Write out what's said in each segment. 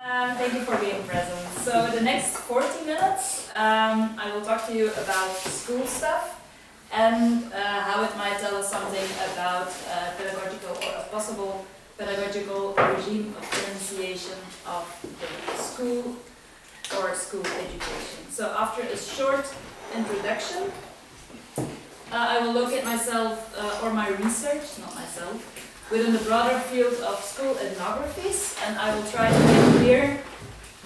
Thank you for being present. So the next 40 minutes, I will talk to you about school stuff and how it might tell us something about pedagogical or a possible pedagogical regime of pronunciation of the school or school education. So after a short introduction, I will look at myself or my research, not myself, within the broader field of school ethnographies, and I will try to make clear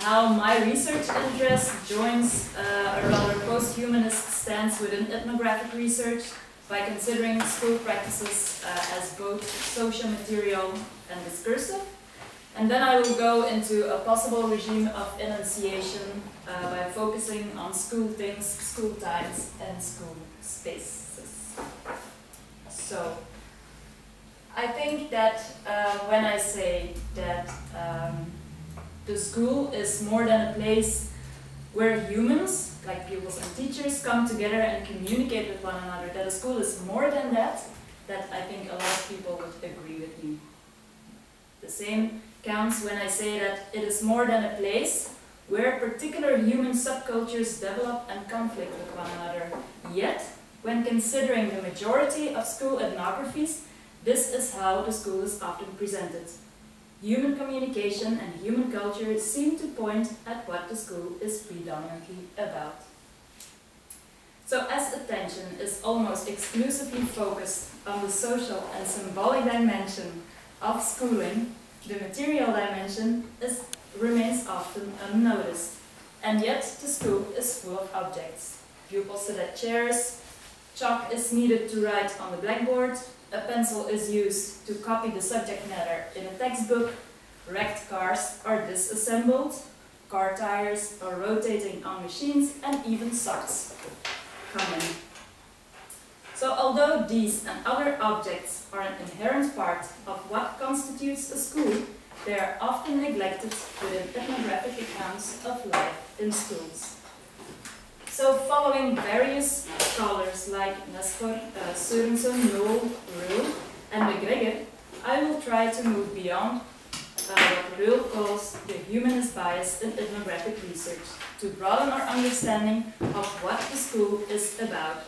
how my research interest joins a rather post-humanist stance within ethnographic research by considering school practices as both social material and discursive. And then I will go into a possible regime of enunciation by focusing on school things, school times, and school spaces. So, I think that when I say that the school is more than a place where humans, like pupils and teachers, come together and communicate with one another, that a school is more than that, that I think a lot of people would agree with me. The same counts when I say that it is more than a place where particular human subcultures develop and conflict with one another. Yet, when considering the majority of school ethnographies, this is how the school is often presented. Human communication and human culture seem to point at what the school is predominantly about. So as attention is almost exclusively focused on the social and symbolic dimension of schooling, the material dimension remains often unnoticed. And yet the school is full of objects. Pupils sit at chairs, chalk is needed to write on the blackboard, a pencil is used to copy the subject matter in a textbook, wrecked cars are disassembled, car tires are rotating on machines, and even socks come in. So although these and other objects are an inherent part of what constitutes a school, they are often neglected within ethnographic accounts of life in schools. So following various scholars like Nespor, Sørensen, Mo, Ruhl, and McGregor, I will try to move beyond what Ruhl calls the humanist bias in ethnographic research to broaden our understanding of what the school is about.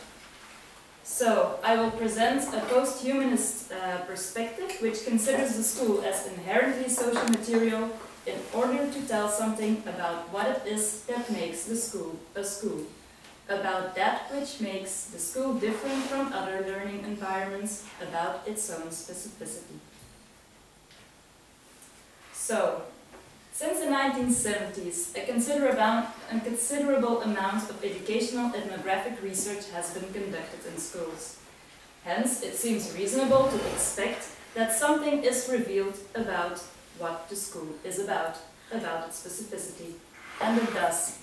So I will present a post-humanist perspective which considers the school as inherently social material in order to tell something about what it is that makes the school a school, about that which makes the school different from other learning environments, about its own specificity. So, since the 1970s, a considerable amount of educational ethnographic research has been conducted in schools. Hence, it seems reasonable to expect that something is revealed about what the school is about its specificity. And it does.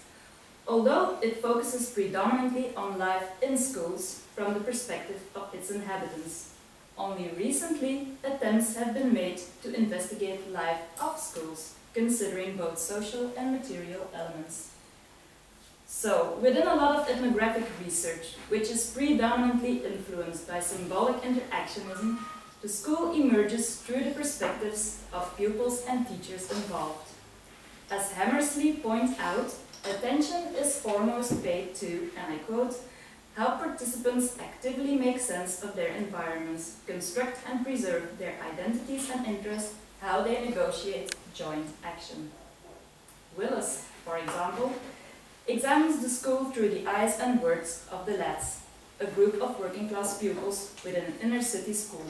Although it focuses predominantly on life in schools from the perspective of its inhabitants. Only recently, attempts have been made to investigate life of schools, considering both social and material elements. So, within a lot of ethnographic research, which is predominantly influenced by symbolic interactionism, the school emerges through the perspectives of pupils and teachers involved. As Hammersley points out, attention is foremost paid to, and I quote, how participants actively make sense of their environments, construct and preserve their identities and interests, how they negotiate joint action. Willis, for example, examines the school through the eyes and words of the lads, a group of working-class pupils within an inner-city school.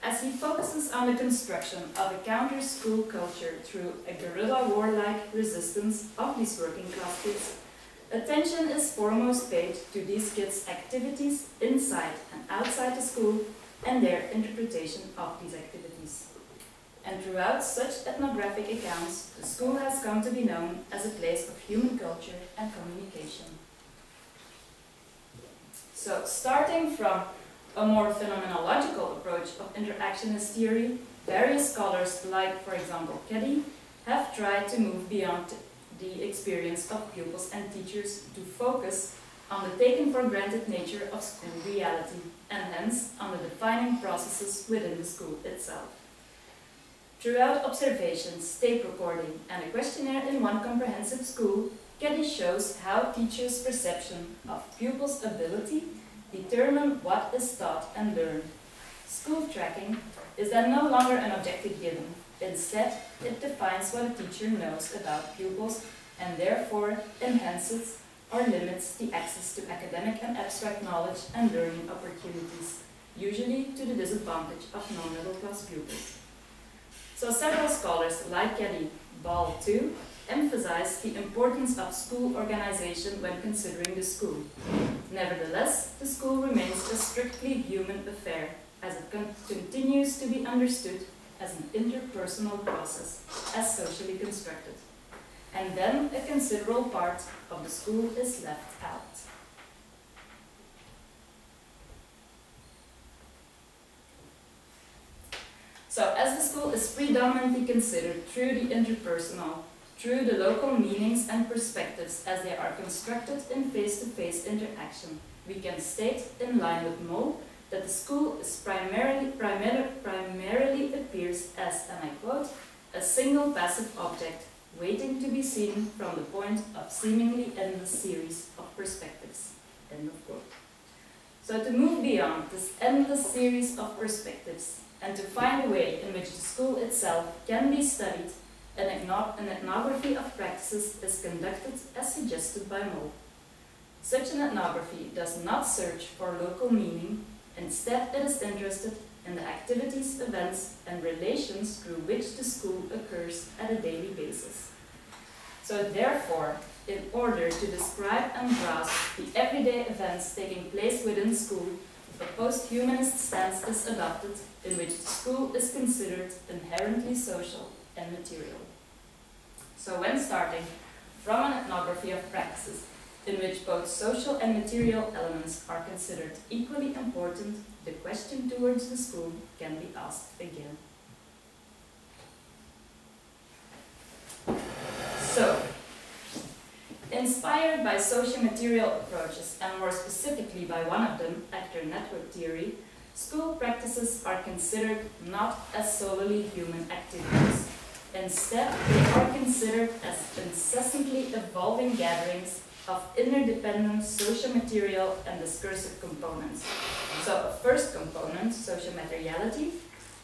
As he focuses on the construction of a counter-school culture through a guerrilla warlike resistance of these working-class kids, attention is foremost paid to these kids' activities inside and outside the school and their interpretation of these activities. And throughout such ethnographic accounts, the school has come to be known as a place of human culture and communication. So, starting from a more phenomenological approach of interactionist theory, various scholars like, for example, Keddy, have tried to move beyond the experience of pupils and teachers to focus on the taken-for-granted nature of school reality, and hence on the defining processes within the school itself. Throughout observations, tape recording, and a questionnaire in one comprehensive school, Keddy shows how teachers' perception of pupils' ability determine what is taught and learned. School tracking is then no longer an objective given. Instead, it defines what a teacher knows about pupils and therefore enhances or limits the access to academic and abstract knowledge and learning opportunities, usually to the disadvantage of non-middle class pupils. So several scholars, like Kelly Ball too, emphasize the importance of school organization when considering the school. Nevertheless, the school remains a strictly human affair, as it continues to be understood as an interpersonal process, as socially constructed. And then a considerable part of the school is left out. So as the school is predominantly considered through the interpersonal, through the local meanings and perspectives as they are constructed in face-to-face interaction, we can state, in line with Mo, that the school is primarily appears as, and I quote, a single passive object waiting to be seen from the point of seemingly endless series of perspectives, end of quote. So to move beyond this endless series of perspectives and to find a way in which the school itself can be studied, an ethnography of practices is conducted as suggested by Moll. Such an ethnography does not search for local meaning. Instead, it is interested in the activities, events, and relations through which the school occurs at a daily basis. So therefore, in order to describe and grasp the everyday events taking place within school, a post-humanist stance is adopted in which the school is considered inherently social and material. So when starting from an ethnography of practices, in which both social and material elements are considered equally important, the question towards the school can be asked again. So, inspired by socio-material approaches, and more specifically by one of them, actor network theory, school practices are considered not as solely human activities. Instead, they are considered as incessantly evolving gatherings of interdependent social material and discursive components. So a first component, social materiality,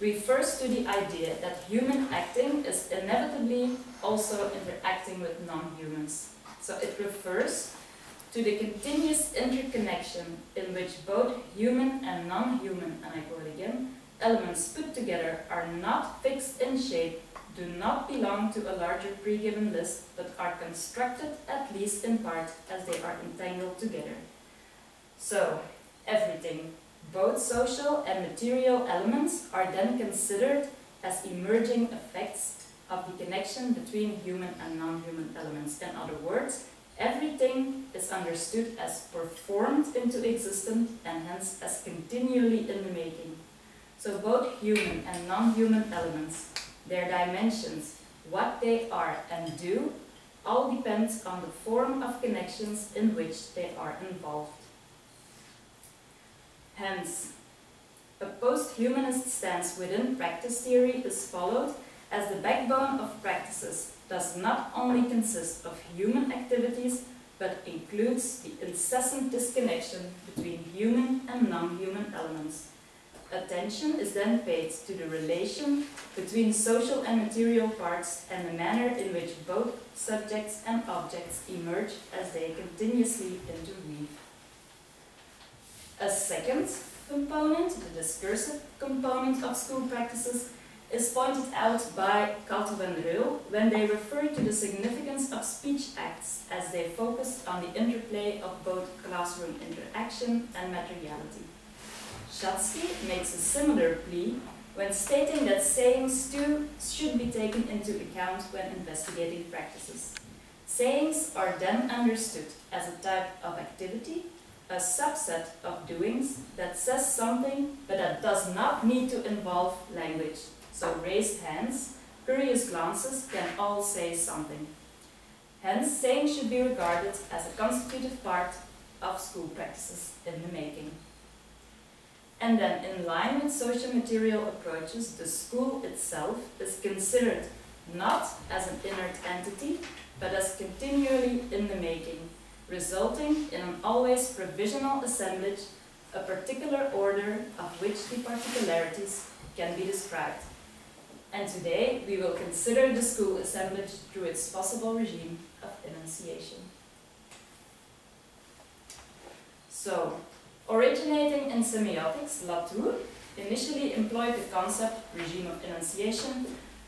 refers to the idea that human acting is inevitably also interacting with non-humans. So it refers to the continuous interconnection in which both human and non-human, and I quote again, elements put together are not fixed in shape, do not belong to a larger pre-given list, but are constructed, at least in part, as they are entangled together. So, everything, both social and material elements, are then considered as emerging effects of the connection between human and non-human elements. In other words, everything is understood as performed into existence and hence as continually in the making. So both human and non-human elements, their dimensions, what they are and do, all depends on the form of connections in which they are involved. Hence, a post-humanist stance within practice theory is followed, as the backbone of practices does not only consist of human activities, but includes the incessant disconnection between human and non-human elements. Attention is then paid to the relation between social and material parts and the manner in which both subjects and objects emerge as they continuously interweave. A second component, the discursive component of school practices, is pointed out by Keddy and Ruhl when they refer to the significance of speech acts as they focus on the interplay of both classroom interaction and materiality. Schatzky makes a similar plea when stating that sayings too should be taken into account when investigating practices. Sayings are then understood as a type of activity, a subset of doings that says something but that does not need to involve language. So raised hands, curious glances can all say something. Hence, sayings should be regarded as a constitutive part of school practices in the making. and then in line with social material approaches, the school itself is considered not as an inert entity, but as continually in the making, resulting in an always provisional assemblage, a particular order of which the particularities can be described. And today we will consider the school assemblage through its possible regime of enunciation. So, originating in semiotics, Latour initially employed the concept regime of enunciation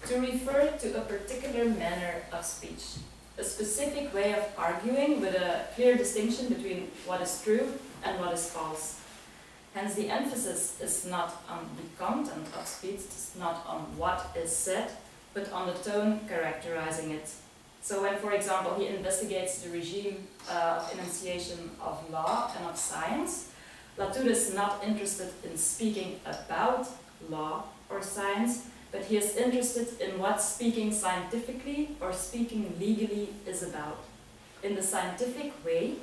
to refer to a particular manner of speech, a specific way of arguing with a clear distinction between what is true and what is false. Hence the emphasis is not on the content of speech, it's not on what is said, but on the tone characterizing it. So when, for example, he investigates the regime of enunciation of law and of science, Latour is not interested in speaking about law or science, but he is interested in what speaking scientifically or speaking legally is about, in the scientific way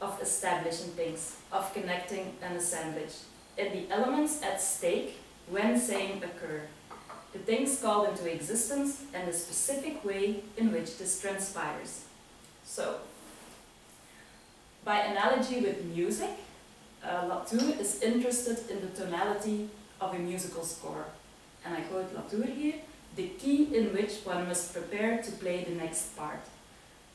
of establishing things, of connecting an assemblage, in the elements at stake when saying occur, the things called into existence and the specific way in which this transpires. So, by analogy with music, Latour is interested in the tonality of a musical score. And I quote Latour here, the key in which one must prepare to play the next part.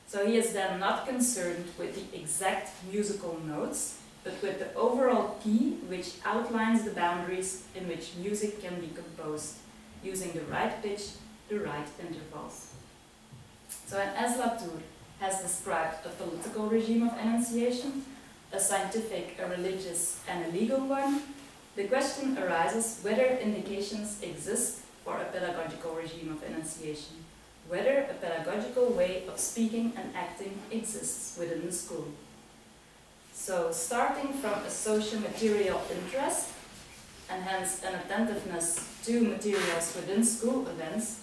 So he is then not concerned with the exact musical notes, but with the overall key which outlines the boundaries in which music can be composed, using the right pitch, the right intervals. So, and as Latour has described a political regime of enunciation, a scientific, a religious, and a legal one, the question arises whether indications exist for a pedagogical regime of enunciation, whether a pedagogical way of speaking and acting exists within the school. So, starting from a social material interest, and hence an attentiveness to materials within school events,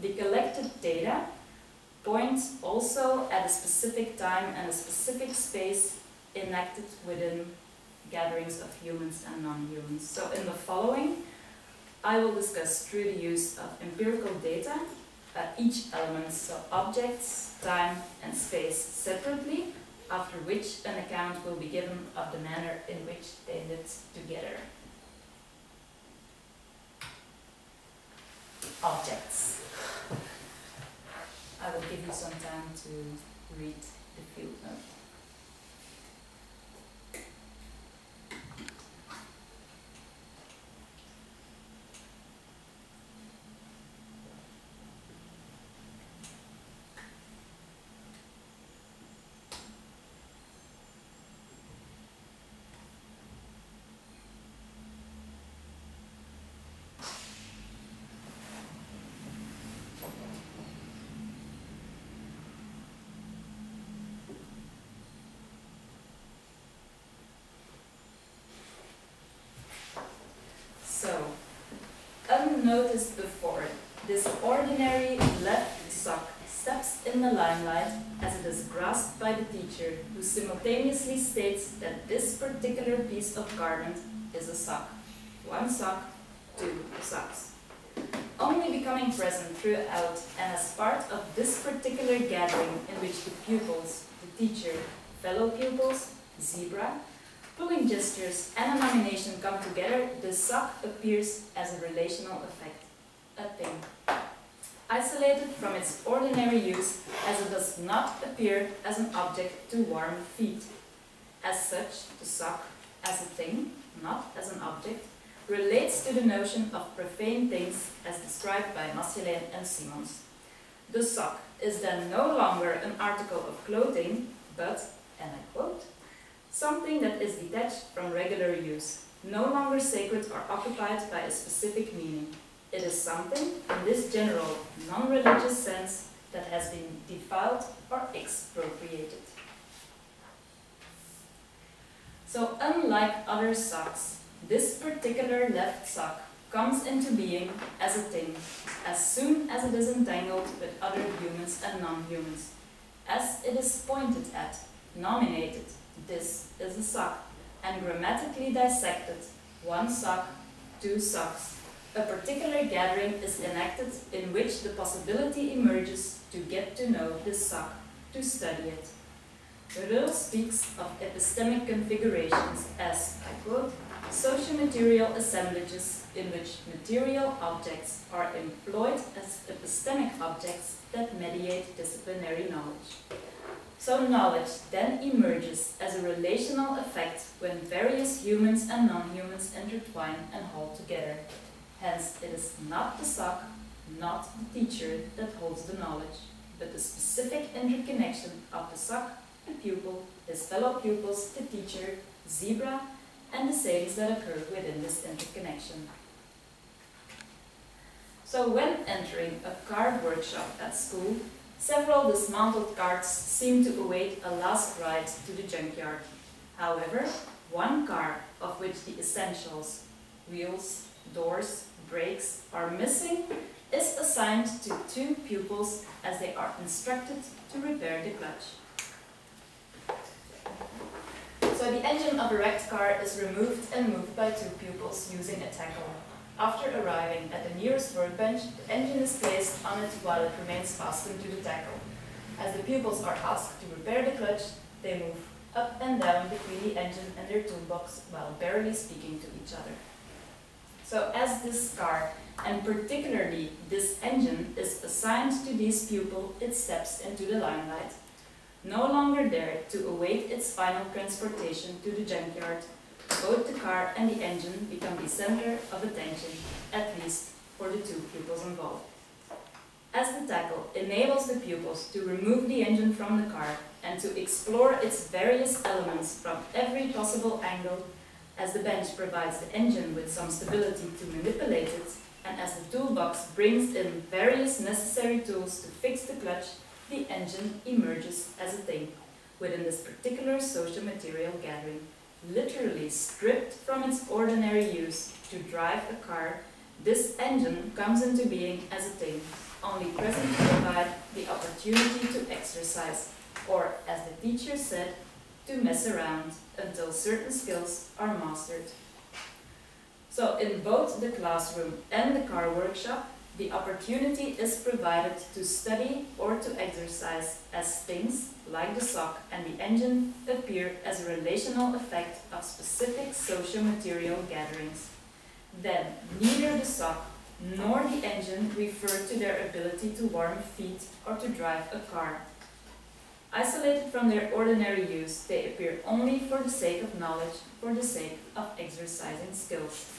the collected data points also at a specific time and a specific space enacted within gatherings of humans and non-humans. So in the following, I will discuss through the use of empirical data each element, so objects, time and space separately, after which an account will be given of the manner in which they lived together. Objects. I will give you some time to read the field note. So, unnoticed before, this ordinary left sock steps in the limelight as it is grasped by the teacher, who simultaneously states that this particular piece of garment is a sock. One sock, two socks. Only becoming present throughout and as part of this particular gathering in which the pupils, the teacher, fellow pupils, zebra, pulling gestures and a nomination come together, the sock appears as a relational effect, a thing. Isolated from its ordinary use, as it does not appear as an object to warm feet. As such, the sock, as a thing, not as an object, relates to the notion of profane things as described by Marcelin and Simons. The sock is then no longer an article of clothing, but, and I quote, something that is detached from regular use, no longer sacred or occupied by a specific meaning. It is something, in this general, non-religious sense, that has been defiled or expropriated. So, unlike other socks, this particular left sock comes into being as a thing, as soon as it is entangled with other humans and non-humans, as it is pointed at, nominated, this is a sock, and grammatically dissected, one sock, two socks. A particular gathering is enacted in which the possibility emerges to get to know the sock, to study it. Ruhl speaks of epistemic configurations as, I quote, social material assemblages in which material objects are employed as epistemic objects that mediate disciplinary knowledge. So knowledge then emerges as a relational effect when various humans and non-humans intertwine and hold together. Hence, it is not the sock, not the teacher that holds the knowledge, but the specific interconnection of the sock, the pupil, his fellow pupils, the teacher, zebra, and the sayings that occur within this interconnection. So when entering a card workshop at school, several dismantled carts seem to await a last ride to the junkyard. However, one car, of which the essentials, wheels, doors, brakes are missing, is assigned to two pupils as they are instructed to repair the clutch. So the engine of a wrecked car is removed and moved by two pupils using a tackle. After arriving at the nearest workbench, the engine is placed on it while it remains fastened to the tackle. As the pupils are asked to repair the clutch, they move up and down between the engine and their toolbox while barely speaking to each other. So as this car, and particularly this engine, is assigned to these pupils, it steps into the limelight. No longer there to await its final transportation to the junkyard, both the car and the engine become the center of attention, at least for the two pupils involved. As the tackle enables the pupils to remove the engine from the car and to explore its various elements from every possible angle, as the bench provides the engine with some stability to manipulate it, and as the toolbox brings in various necessary tools to fix the clutch, the engine emerges as a thing, within this particular social material gathering, literally stripped from its ordinary use to drive a car. This engine comes into being as a thing, only present to provide the opportunity to exercise, or, as the teacher said, to mess around until certain skills are mastered. So in both the classroom and the car workshop, the opportunity is provided to study or to exercise as things, like the sock and the engine, appear as a relational effect of specific social material gatherings. Then, neither the sock nor the engine refer to their ability to warm feet or to drive a car. Isolated from their ordinary use, they appear only for the sake of knowledge, for the sake of exercising skills.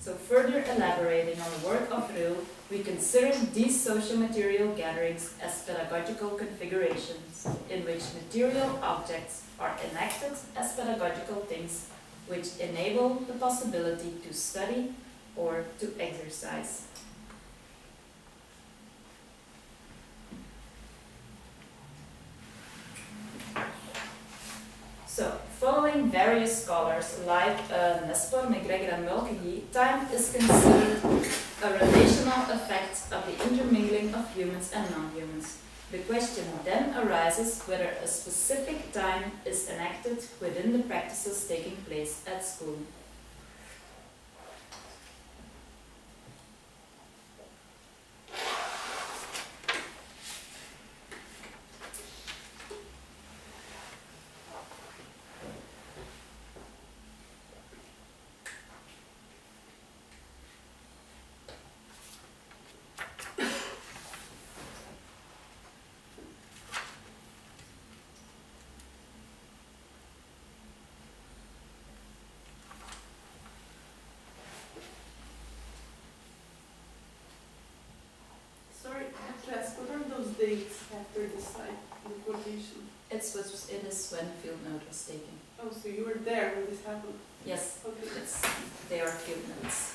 So further elaborating on the work of Ruhl, we consider these social material gatherings as pedagogical configurations, in which material objects are enacted as pedagogical things which enable the possibility to study or to exercise. So, following various scholars like Nespor, McGregor and Mulcahy, time is considered a relational effect of the intermingling of humans and non-humans. The question then arises whether a specific time is enacted within the practices taking place at school. After this time, the coordination? It is when field note was taken. Oh, so you were there when this happened? Yes, okay. They are field notes.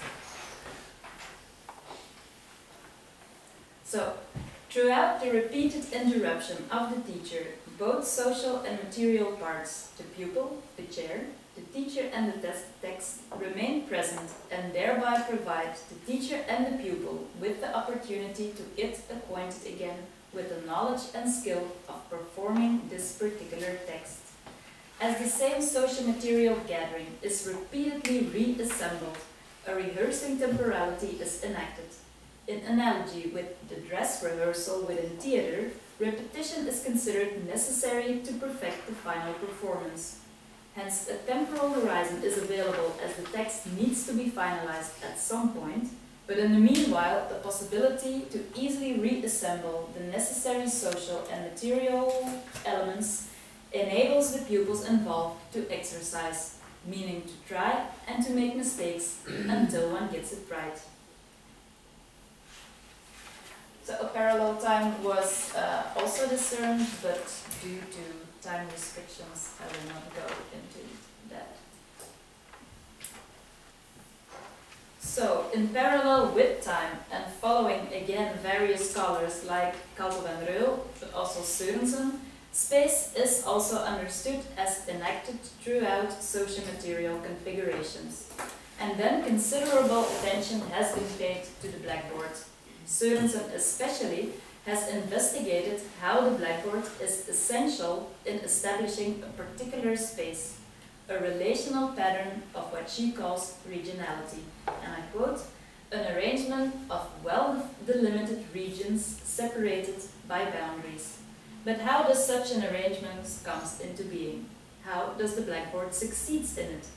So, throughout the repeated interruption of the teacher, both social and material parts, the pupil, the chair, the teacher and the text, remain present and thereby provide the teacher and the pupil with the opportunity to get acquainted again with the knowledge and skill of performing this particular text. As the same social material gathering is repeatedly reassembled, a rehearsing temporality is enacted. In analogy with the dress rehearsal within theatre, repetition is considered necessary to perfect the final performance. Hence, a temporal horizon is available as the text needs to be finalized at some point, but in the meanwhile, the possibility to easily reassemble the necessary social and material elements enables the pupils involved to exercise, meaning to try and to make mistakes until one gets it right. So a parallel time was also discerned, but due to time restrictions, I will not go into that. So, in parallel with time and following again various scholars like Kalb and Ruhl, but also Sørensen, space is also understood as enacted throughout social material configurations. And then considerable attention has been paid to the blackboard. Sørensen especially has investigated how the blackboard is essential in establishing a particular space, a relational pattern of what she calls regionality, and I quote, an arrangement of well-delimited regions separated by boundaries. But how does such an arrangement come into being? How does the blackboard succeed in it?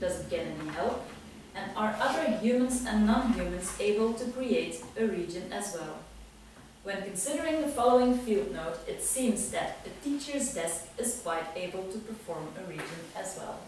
Does it get any help? And are other humans and non-humans able to create a region as well? When considering the following field note, it seems that a teacher's desk is quite able to perform a region as well.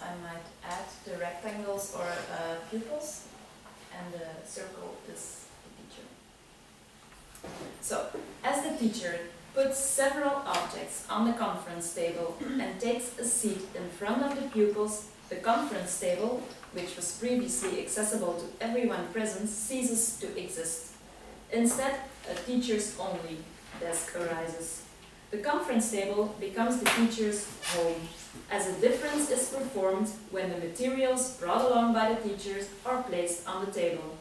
I might add the rectangles or pupils, and the circle is the teacher. So, as the teacher puts several objects on the conference table and takes a seat in front of the pupils, the conference table, which was previously accessible to everyone present, ceases to exist. Instead, a teacher's-only desk arises. The conference table becomes the teacher's home, as a difference is performed when the materials brought along by the teachers are placed on the table.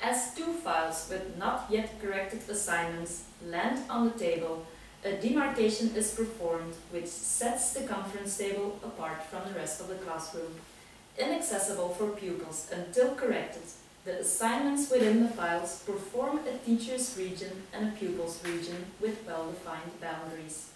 As two files with not yet corrected assignments land on the table, a demarcation is performed which sets the conference table apart from the rest of the classroom. Inaccessible for pupils until corrected, the assignments within the files perform a teacher's region and a pupil's region with well-defined boundaries.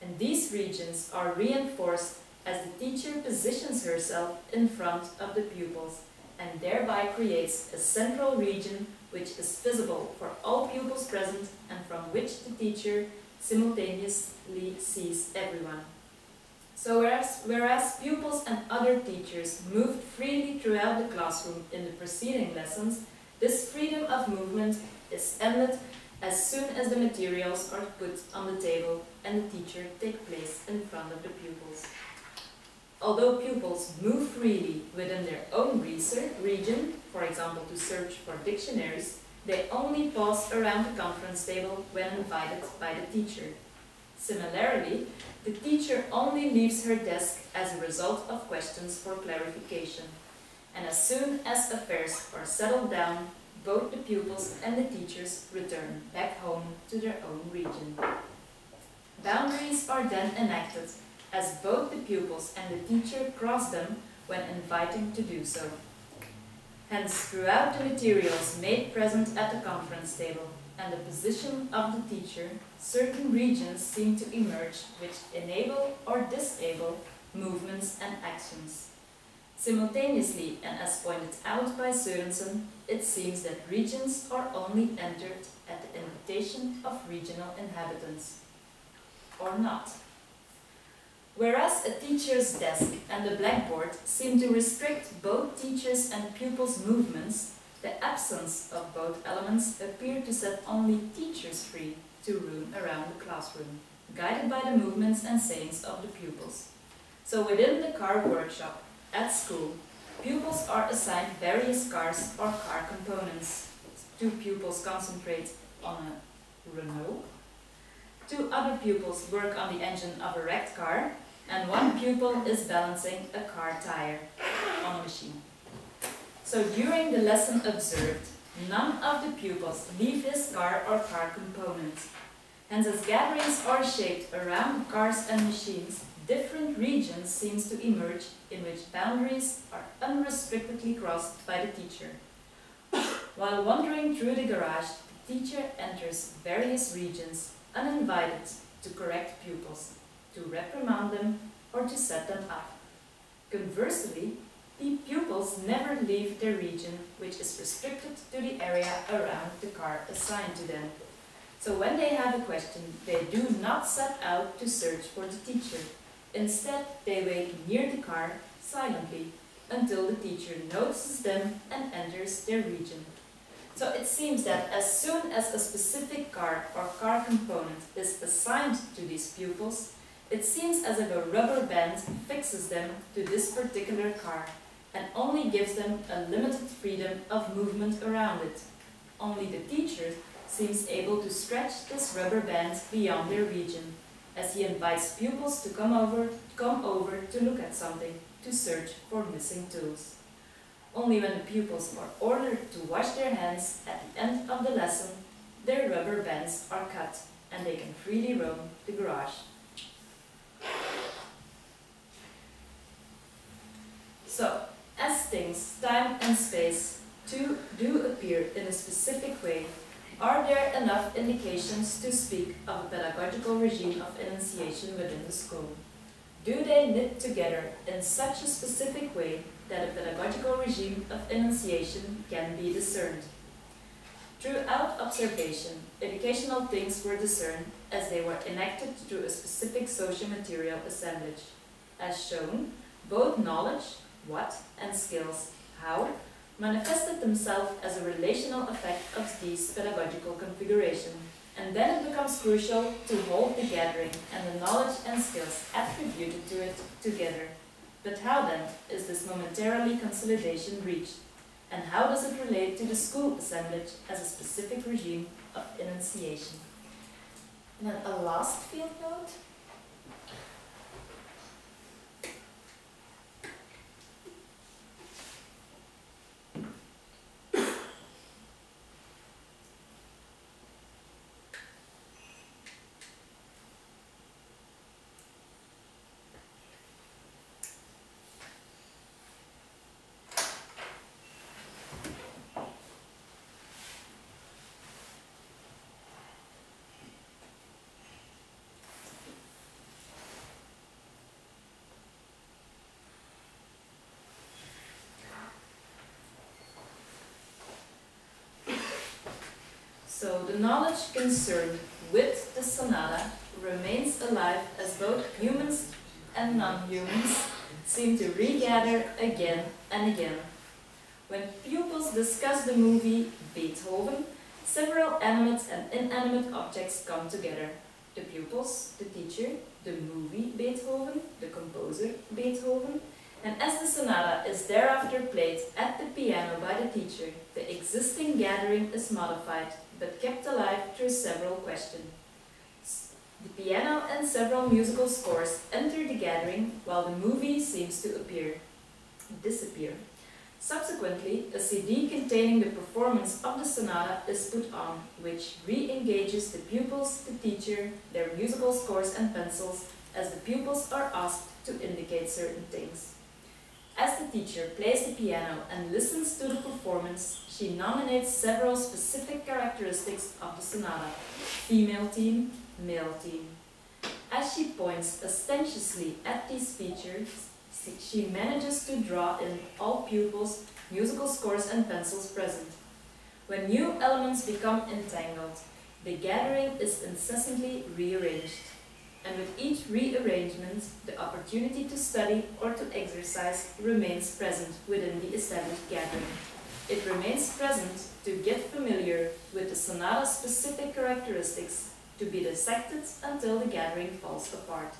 And these regions are reinforced as the teacher positions herself in front of the pupils and thereby creates a central region which is visible for all pupils present and from which the teacher simultaneously sees everyone. So whereas pupils and other teachers moved freely throughout the classroom in the preceding lessons, this freedom of movement is ended as soon as the materials are put on the table and the teacher takes place in front of the pupils. Although pupils move freely within their own research region, for example to search for dictionaries, they only pause around the conference table when invited by the teacher. Similarly, the teacher only leaves her desk as a result of questions for clarification. And as soon as affairs are settled down, both the pupils and the teachers return back home to their own region. Boundaries are then enacted, as both the pupils and the teacher cross them when invited to do so. Hence, throughout the materials made present at the conference table and the position of the teacher, certain regions seem to emerge which enable or disable movements and actions. Simultaneously, and as pointed out by Sørensen, it seems that regions are only entered at the invitation of regional inhabitants, or not. Whereas a teacher's desk and the blackboard seem to restrict both teachers' and pupils' movements, the absence of both elements appear to set only teachers free to roam around the classroom, guided by the movements and sayings of the pupils. So within the car workshop, at school, pupils are assigned various cars or car components. Two pupils concentrate on a Renault, two other pupils work on the engine of a wrecked car, and one pupil is balancing a car tire on a machine. So during the lesson observed, none of the pupils leave his car or car component. Hence, as gatherings are shaped around cars and machines, different regions seem to emerge in which boundaries are unrestrictedly crossed by the teacher. While wandering through the garage, the teacher enters various regions uninvited to correct pupils, to reprimand them, or to set them up. Conversely, the pupils never leave their region, which is restricted to the area around the car assigned to them. So when they have a question, they do not set out to search for the teacher. Instead, they wait near the car, silently, until the teacher notices them and enters their region. So it seems that as soon as a specific car or car component is assigned to these pupils, it seems as if a rubber band fixes them to this particular car and only gives them a limited freedom of movement around it. Only the teacher seems able to stretch this rubber band beyond their region, as he invites pupils to come over to look at something, to search for missing tools. Only when the pupils are ordered to wash their hands at the end of the lesson, their rubber bands are cut and they can freely roam the garage. So, as things, time and space do appear in a specific way, are there enough indications to speak of a pedagogical regime of enunciation within the school? Do they knit together in such a specific way that a pedagogical regime of enunciation can be discerned? Throughout observation, educational things were discerned as they were enacted through a specific social material assemblage. As shown, both knowledge, what, and skills, how, manifested themselves as a relational effect of these pedagogical configurations. And then it becomes crucial to hold the gathering and the knowledge and skills attributed to it together. But how then is this momentarily consolidation reached? And how does it relate to the school assemblage as a specific regime of enunciation? And then a last field note. So the knowledge concerned with the sonata remains alive as both humans and non-humans seem to regather again and again. When pupils discuss the movie Beethoven, several animate and inanimate objects come together. The pupils, the teacher, the movie Beethoven, the composer Beethoven, and as the sonata is thereafter played at the piano by the teacher, the existing gathering is modified, but kept alive through several questions. The piano and several musical scores enter the gathering, while the movie seems to disappear. Subsequently, a CD containing the performance of the sonata is put on, which re-engages the pupils, the teacher, their musical scores and pencils, as the pupils are asked to indicate certain things. As the teacher plays the piano and listens to the performance, she nominates several specific characteristics of the sonata: female theme, male theme. As she points ostentatiously at these features, she manages to draw in all pupils, musical scores and pencils present. When new elements become entangled, the gathering is incessantly rearranged. And with each rearrangement, the opportunity to study or to exercise remains present within the established gathering. It remains present to get familiar with the sonata's specific characteristics, to be dissected until the gathering falls apart.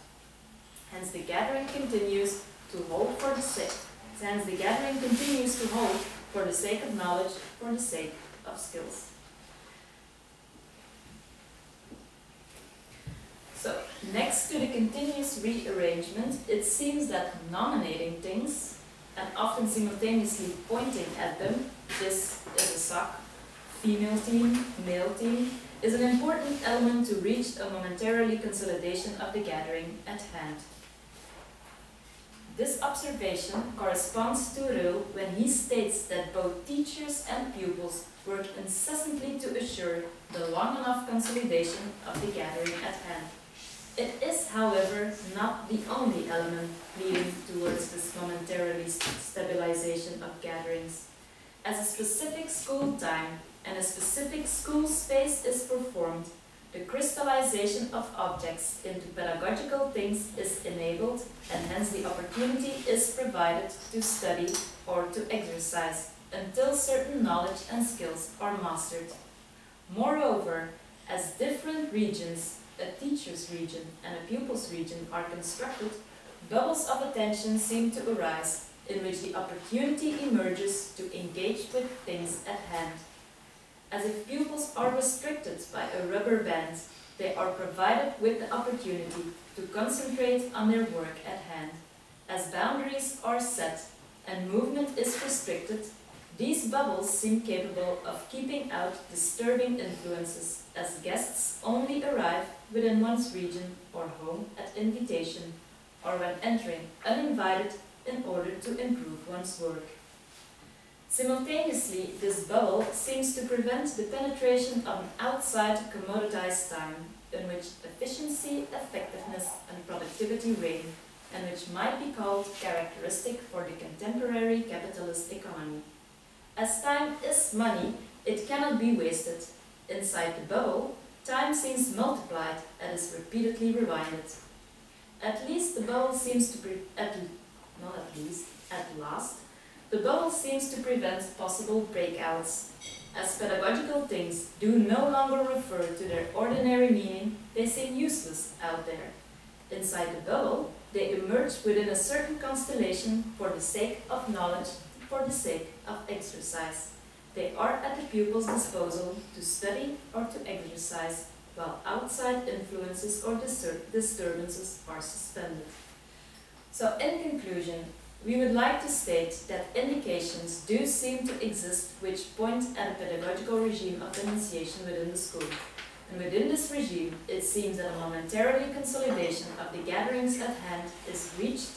Hence the gathering continues to hold for the sake. Hence the gathering continues to hold for the sake of knowledge, for the sake of skills. So, next to the continuous rearrangement, it seems that nominating things, and often simultaneously pointing at them, this is a sock, female team, male team, is an important element to reach a momentarily consolidation of the gathering at hand. This observation corresponds to Ruhl when he states that both teachers and pupils work incessantly to assure the long enough consolidation of the gathering at hand. It is, however, not the only element leading towards this momentarily stabilization of gatherings. As a specific school time and a specific school space is performed, the crystallization of objects into pedagogical things is enabled, and hence the opportunity is provided to study or to exercise until certain knowledge and skills are mastered. Moreover, as different regions, a teacher's region and a pupil's region, are constructed, bubbles of attention seem to arise in which the opportunity emerges to engage with things at hand. As if pupils are restricted by a rubber band, they are provided with the opportunity to concentrate on their work at hand. As boundaries are set and movement is restricted, these bubbles seem capable of keeping out disturbing influences, as guests only arrive within one's region or home at invitation, or when entering uninvited in order to improve one's work. Simultaneously, this bubble seems to prevent the penetration of an outside commoditized time in which efficiency, effectiveness, and productivity reign, and which might be called characteristic for the contemporary capitalist economy. As time is money, it cannot be wasted. Inside the bubble, time seems multiplied and is repeatedly rewinded. The bubble seems to prevent possible breakouts. As pedagogical things do no longer refer to their ordinary meaning, they seem useless out there. Inside the bubble, they emerge within a certain constellation for the sake of knowledge, for the sake of exercise. They are at the pupil's disposal to study or to exercise, while outside influences or disturbances are suspended. So, in conclusion, we would like to state that indications do seem to exist which point at a pedagogical regime of enunciation within the school. And within this regime, it seems that a momentarily consolidation of the gatherings at hand is reached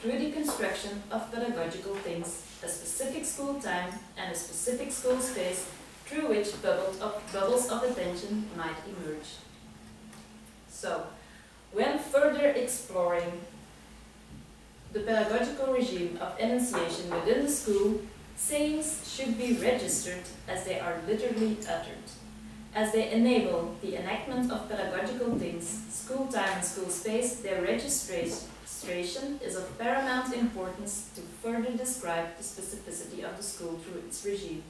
through the construction of pedagogical things, a specific school time and a specific school space through which bubbles of attention might emerge. So, when further exploring the pedagogical regime of enunciation within the school, sayings should be registered as they are literally uttered, as they enable the enactment of pedagogical things, school time and school space. Their registration is of paramount importance to further describe the specificity of the school through its regime.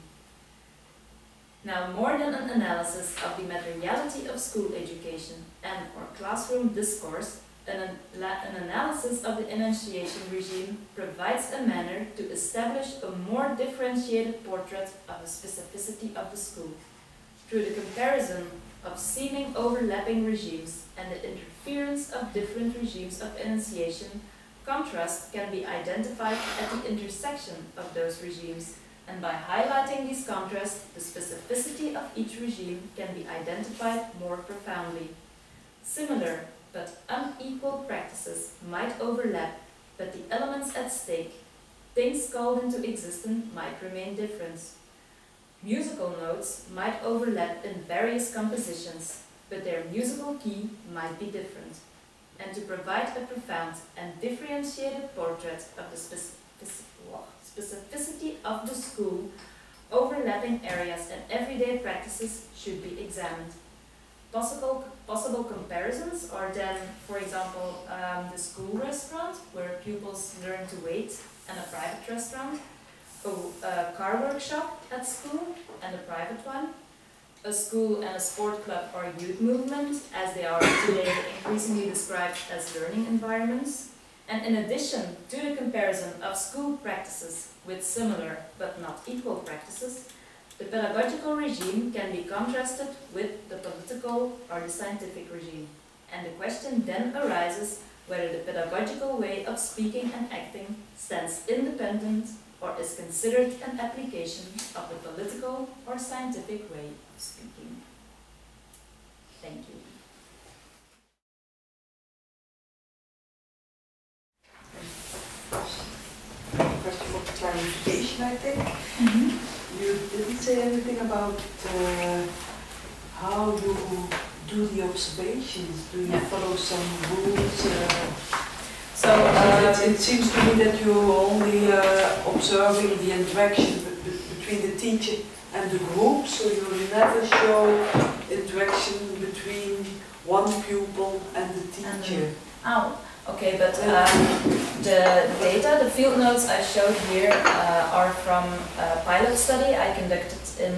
Now, more than an analysis of the materiality of school education and or classroom discourse, an analysis of the enunciation regime provides a manner to establish a more differentiated portrait of the specificity of the school, through the comparison of seeming overlapping regimes and the interference of different regimes of enunciation. Contrast can be identified at the intersection of those regimes, and by highlighting these contrasts, the specificity of each regime can be identified more profoundly. Similar but unequal practices might overlap, but the elements at stake, things called into existence, might remain different. Musical notes might overlap in various compositions, but their musical key might be different. And to provide a profound and differentiated portrait of the specificity of the school, overlapping areas and everyday practices should be examined. Possible comparisons are then, for example, the school restaurant, where pupils learn to wait, and a private restaurant, a car workshop at school and a private one, a school and a sport club or youth movement, as they are today increasingly described as learning environments, and in addition to the comparison of school practices with similar but not equal practices, the pedagogical regime can be contrasted with the political or the scientific regime, and the question then arises whether the pedagogical way of speaking and acting stands independent or is considered an application of the political or scientific way of speaking. Thank you. First of all, clarification, I think. You didn't say anything about how you do the observations. Do you follow some rules? It seems to me that you're only observing the interaction between the teacher and the group, so you never show interaction between one pupil and the teacher. Oh, okay, but the data, the field notes I showed here are from a pilot study I conducted in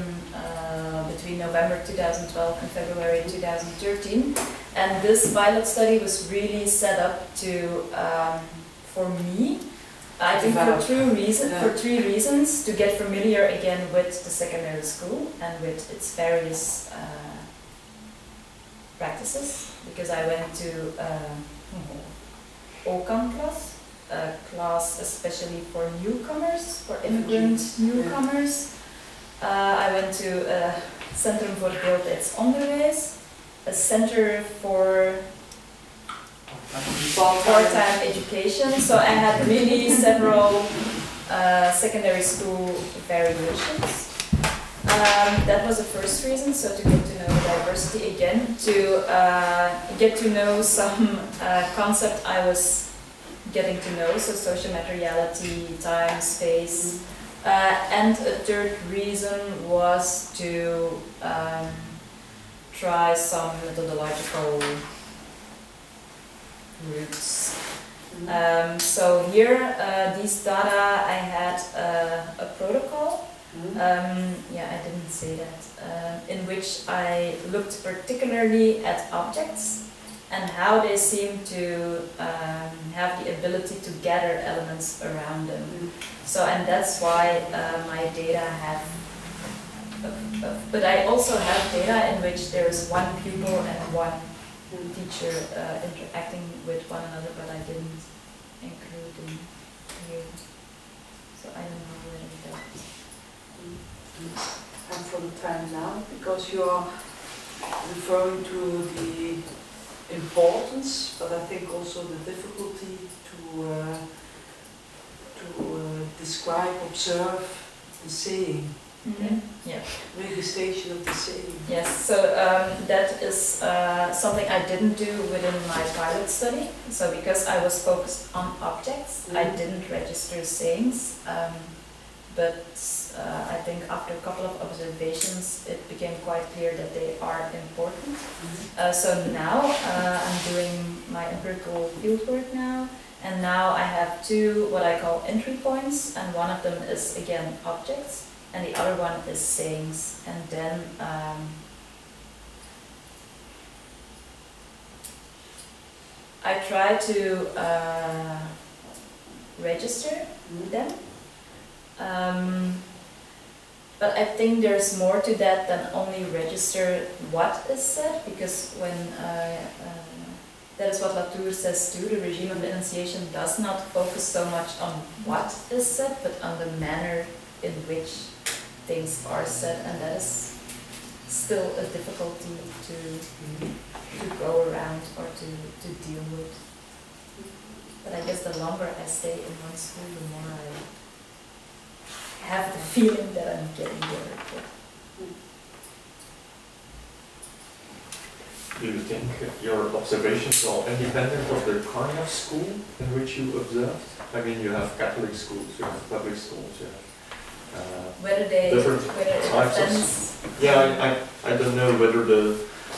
between November 2012 and February 2013. And this pilot study was really set up to, for me, I think for three reasons: to get familiar again with the secondary school and with its various practices, because I went to Okan class, a class especially for newcomers, for immigrant newcomers. I went to Centrum voor Deeltijds Onderwijs, a center for part-time education. So I had really several secondary school variations. That was the first reason, so to get to know diversity again, to get to know some concept I was getting to know, so social materiality, time, space. And a third reason was to try some methodological roots. So here, these data, I had a protocol. I didn't say that. In which I looked particularly at objects and how they seem to have the ability to gather elements around them. So, and that's why my data have. But I also have data in which there is one pupil and one teacher interacting with one another, but I didn't include them here. So I don't know where it goes. And for the time now, because you are referring to the importance, but I think also the difficulty to describe, observe the saying. Registration of the saying. Yes, so that is something I didn't do within my pilot study. So because I was focused on objects, I didn't register sayings. But I think after a couple of observations, it became quite clear that they are important. So now I'm doing my empirical fieldwork now. And now I have two what I call entry points. And one of them is, again, objects. And the other one is sayings, and then I try to register them, but I think there's more to that than only register what is said, because when that is what Latour says too, the regime of enunciation does not focus so much on what is said, but on the manner in which things are said, and that is still a difficulty to go around or to deal with. But I guess the longer I stay in one school, the more I have the feeling that I'm getting there. Do you think your observations are independent of the kind of school in which you observed? I mean, you have Catholic schools, you have public schools, you have different types of... I don't know whether the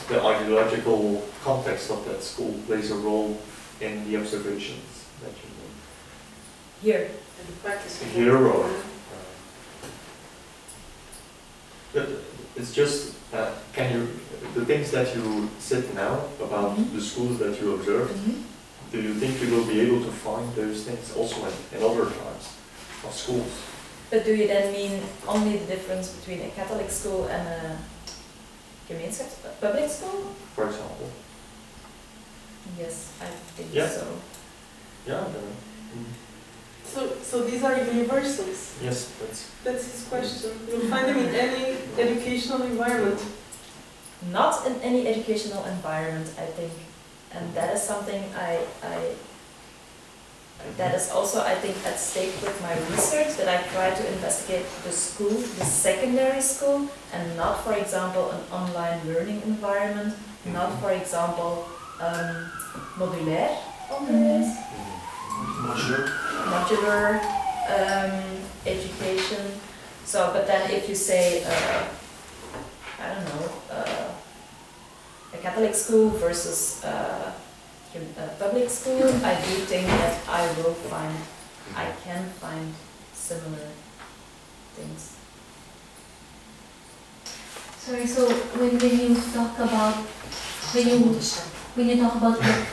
ideological context of that school plays a role in the observations that you make. Here, in the practice. Here or... It's just, the things that you said now about the schools that you observed, Do you think we will be able to find those things also in other times of schools? But do you then mean only the difference between a Catholic school and a public school? For example? Yes, I think so. Yeah. So these are universals? Yes, that's his question. You'll find them in any educational environment. Not in any educational environment, I think. And that is something that is also, I think, at stake with my research, that I try to investigate the school, the secondary school, and not, for example, an online learning environment, not, for example, modulaire, modular education. So, but then if you say, I don't know, a Catholic school versus a public school, I do think that I can find similar things. Sorry, so when you talk about the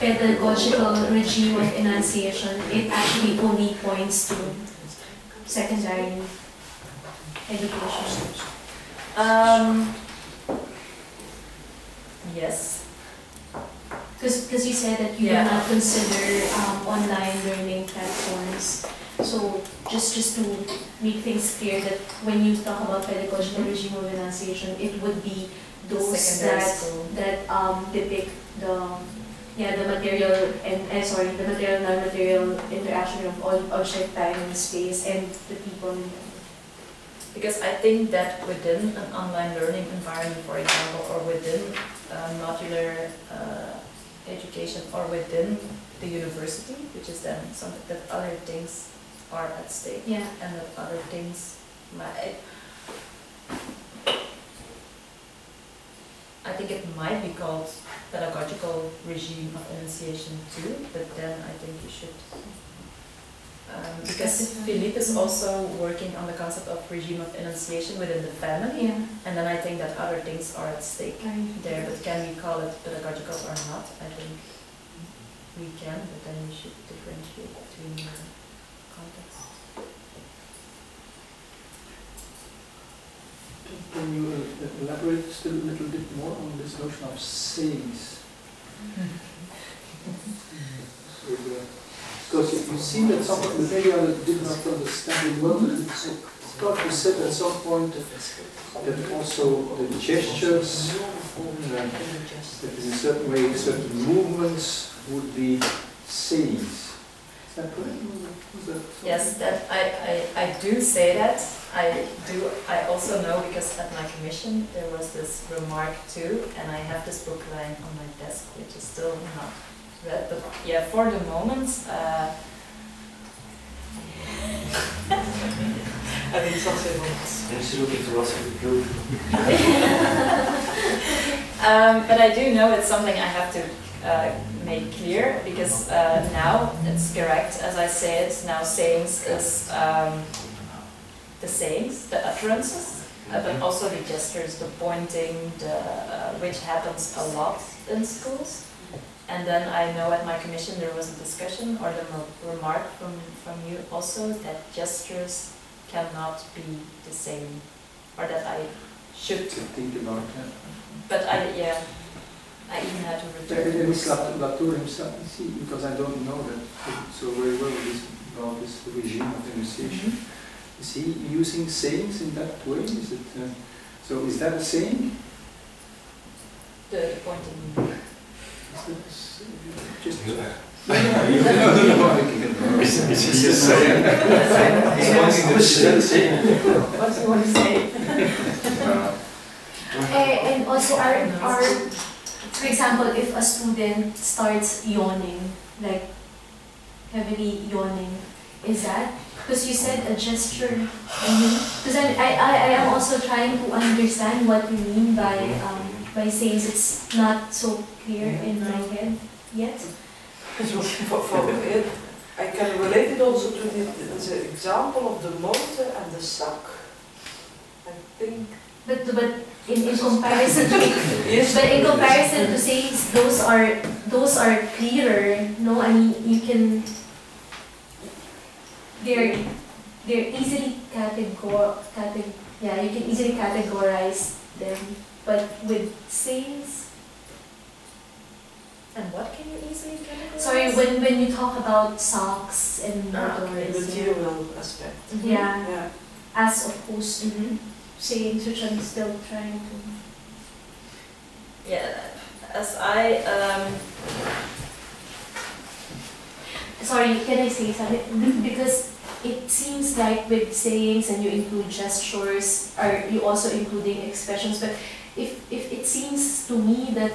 pedagogical regime of enunciation, it actually only points to secondary education. Yes. Because you said that you do not consider online learning platforms. So just to make things clear, that when you talk about pedagogical regime of enunciation, it would be those that depict the material and non-material interaction of object, time, and space, and the people. Because I think that within an online learning environment, for example, or within modular education, or within the university, which is then something that other things are at stake, and that other things might. I think it might be called pedagogical regime of enunciation too, but then I think you should. Because Philippe is also working on the concept of regime of enunciation within the family, and then I think that other things are at stake there, but can we call it pedagogical or not? I think we can, but then we should differentiate between the contexts. Can you elaborate still a little bit more on this notion of sayings? Because you see that some of the material did not understand well, it's got to sit at some point that also the gestures, that in a certain way, certain movements would be sayings. Is that correct? Yes, that I do say that. I also know, because at my commission there was this remark too, and I have this book lying on my desk, which is still not. But yeah, for the moment, I mean, something else. And she's looking to us for the group. But I do know it's something I have to make clear, because now it's correct as I say it. Now sayings is the sayings, the utterances, but also the gestures, the pointing, the which happens a lot in schools. And then I know at my commission there was a discussion, or the remark from you also, that gestures cannot be the same, or that I should think about that. But I even had to return. It was Latour himself, see, because I don't know that so very well about this regime of enunciation. Is he using sayings in that way? Is it so? Is that a saying? The pointing. Just and also our, for example, if a student starts yawning, like heavily yawning, is that because you said a gesture? Because I am also trying to understand what you mean by sayings. It's not so clear in my head yet. I can relate it also to the example of the motor and the sack. I think. But in comparison to sayings, those are those are clearer, no? I mean, you can, they're easily you can easily categorize them. But with sales, and what can you easily categorize? Sorry, when you talk about socks and motors, the material aspect. Mm-hmm. Yeah. Yeah, as opposed to sales, which I'm still trying to. Yeah, as I Sorry, can I say something? Mm-hmm. Because it seems like with sayings and you include gestures, are you also including expressions? But if it seems to me that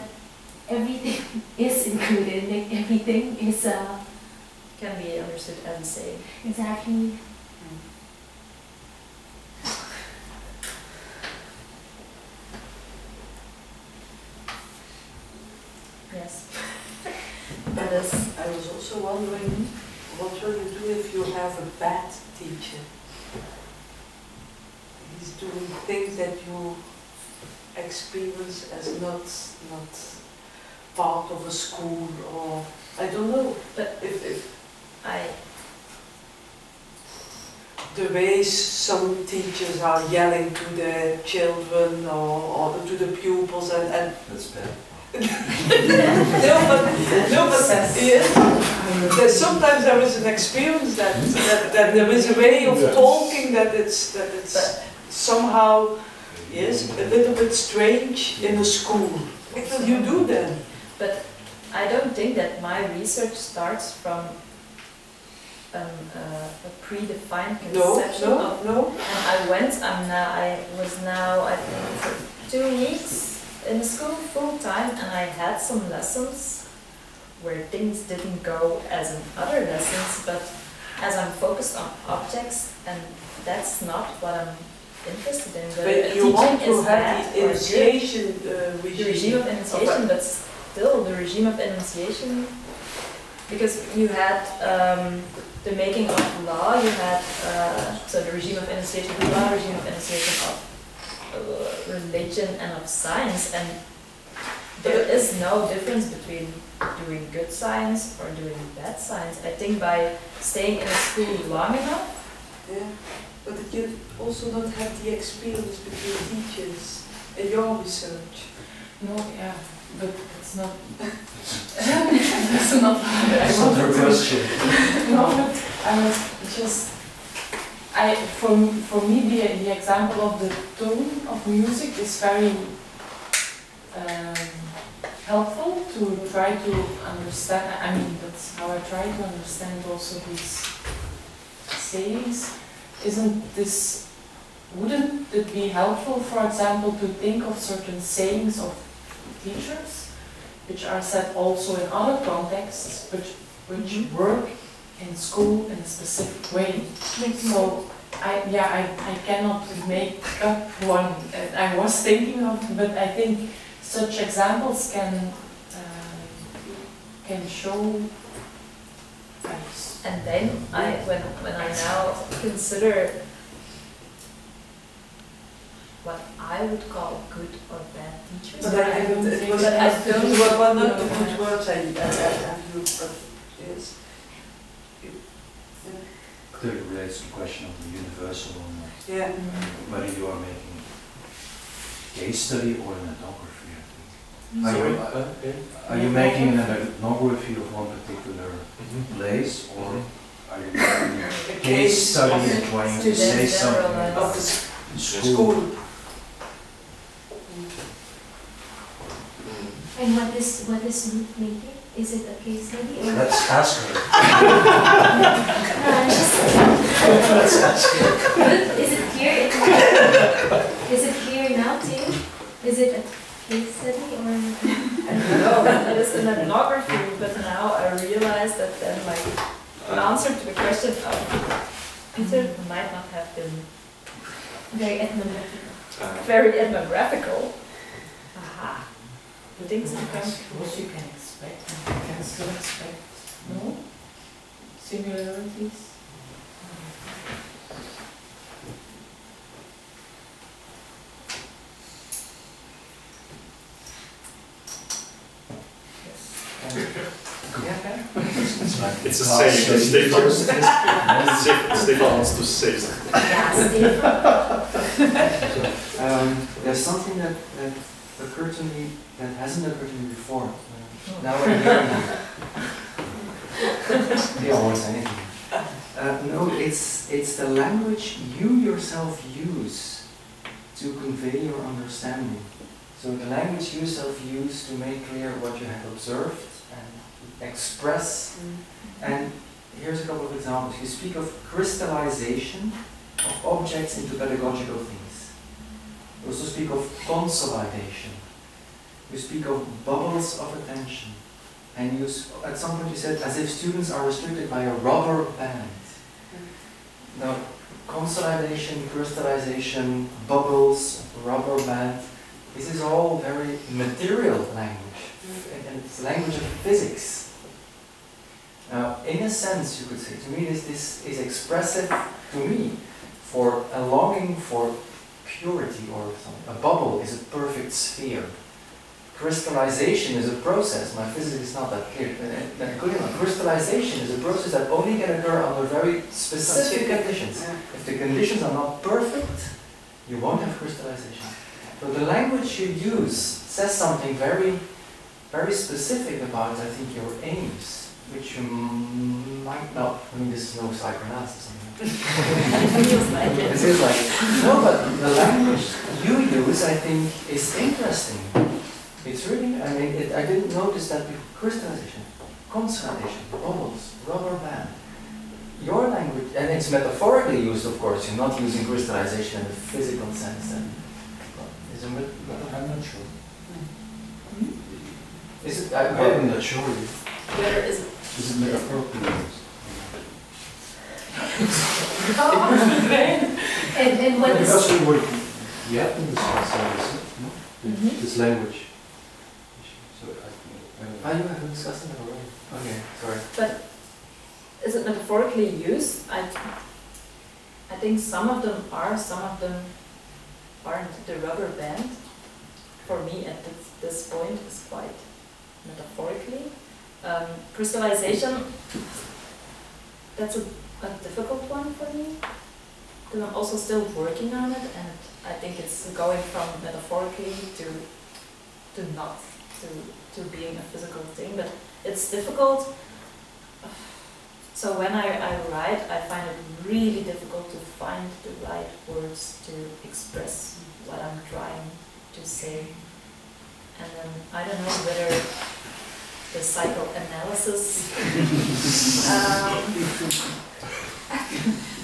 everything is included, like everything is can be understood and said. Exactly. Yes. But as I was also wondering, what will you do if you have a bad teacher? He's doing things that you experience as not part of a school, or I don't know. But if the ways some teachers are yelling to the children or to the pupils and that's bad. no, but sometimes there is an experience that there is a way of talking that it's somehow a little bit strange in a school. What will you do then? But I don't think that my research starts from a predefined conception of And I was now I think for 2 weeks. In school full time, and I had some lessons where things didn't go as in other lessons, but as I'm focused on objects, and that's not what I'm interested in. But you want to have the initiation regime. The regime of initiation, but still the regime of enunciation, because you had the making of law, you had so the regime of enunciation of law, regime of enunciation of religion and of science, and there is no difference between doing good science or doing bad science. I think by staying in a school long enough. Yeah, but you also don't have the experience between teachers in your research. No, yeah, but it's not. It's not. It's not your question. No, but I was just. For me, the example of the tone of music is very helpful to try to understand. I mean, that's how I try to understand also these sayings. Wouldn't it be helpful, for example, to think of certain sayings of teachers, which are said also in other contexts, which work in school in a specific way. So I cannot make up one. I was thinking of, but I think such examples can show. And then when I now consider what I would call good or bad teachers, but it relates to the question of the universal or not. Yeah. Whether you are making a case study or an ethnography, I think. Are you making an ethnography of one particular place, or are you making a case study and trying to say something about school? And what is Ruth making? Is it a case study? Let's ask her. Let's ask her. Is it here? Is it here now too? Is it a case study or? I don't know. It is an ethnography, but now I realize that then my answer to the question of Peter might not have been very ethnographical. Very ethnographical. Aha. Things become. What you can expect. You can still expect. No? Similarities? Yes. It's a saving. Stefan wants to save something. Yes. There's something that occurred to me that hasn't occurred to me before. Now we're hearing it. Always anything. No, it's the language you yourself use to convey your understanding. So the language you yourself use to make clear what you have observed and express. And here's a couple of examples. You speak of crystallization of objects into pedagogical things. You also speak of consolidation. You speak of bubbles of attention. And you, at some point you said, as if students are restricted by a rubber band. Now, consolidation, crystallization, bubbles, rubber band, this is all very material language, and it's language of physics. Now, in a sense, you could say, to me, this is expressive, to me, for a longing for purity or something. A bubble is a perfect sphere. Crystallization is a process. My physics is not that clear. Crystallization is a process that only can occur under very specific conditions. Yeah. If the conditions are not perfect, you won't have crystallization. So the language you use says something very, very specific about, I think, your aims, which you might not. I mean, this is no psychoanalysis or something. It feels like it. It feels like it. No, but the language you use, I think, is interesting. It's really, I mean, I didn't notice that before. Crystallization, consolidation, bubbles, rubber band. Your language, and it's metaphorically used, of course. You're not using crystallization in the physical sense. I'm not sure. Is it? I'm not sure. Where is it? Is it metaphorically used? And what is it? Yeah, in this language. I know, I haven't discussed it already. Okay, sorry. But is it metaphorically used? I think some of them are, some of them aren't. The rubber band, for me at this point, is quite metaphorically. Crystallization, that's a difficult one for me, because I'm also still working on it, and I think it's going from metaphorically to not. To being a physical thing, but it's difficult. So when I write, I find it really difficult to find the right words to express what I'm trying to say. And then I don't know whether the psychoanalysis,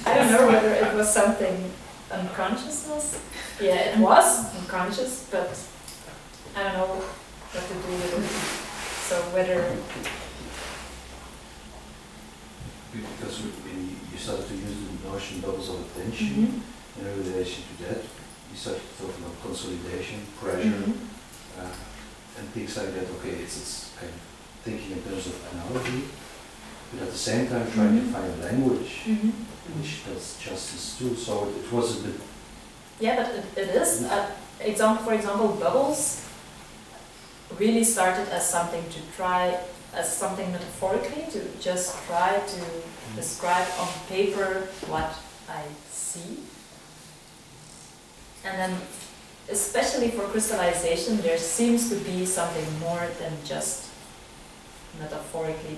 I don't know whether it was something unconsciousness. Yeah, it was unconscious, but I don't know what to do with it. So whether... Because you started to use the notion bubbles of attention, and in relation to that, you started talking about consolidation, pressure, and things like that. Okay, it's kind of thinking in terms of analogy, but at the same time trying to find a language, which does justice too. So it was a bit... Yeah, but it is. For example, bubbles really started as something to try, as something metaphorically, to just try to describe on paper what I see. And then, especially for crystallization, there seems to be something more than just metaphorically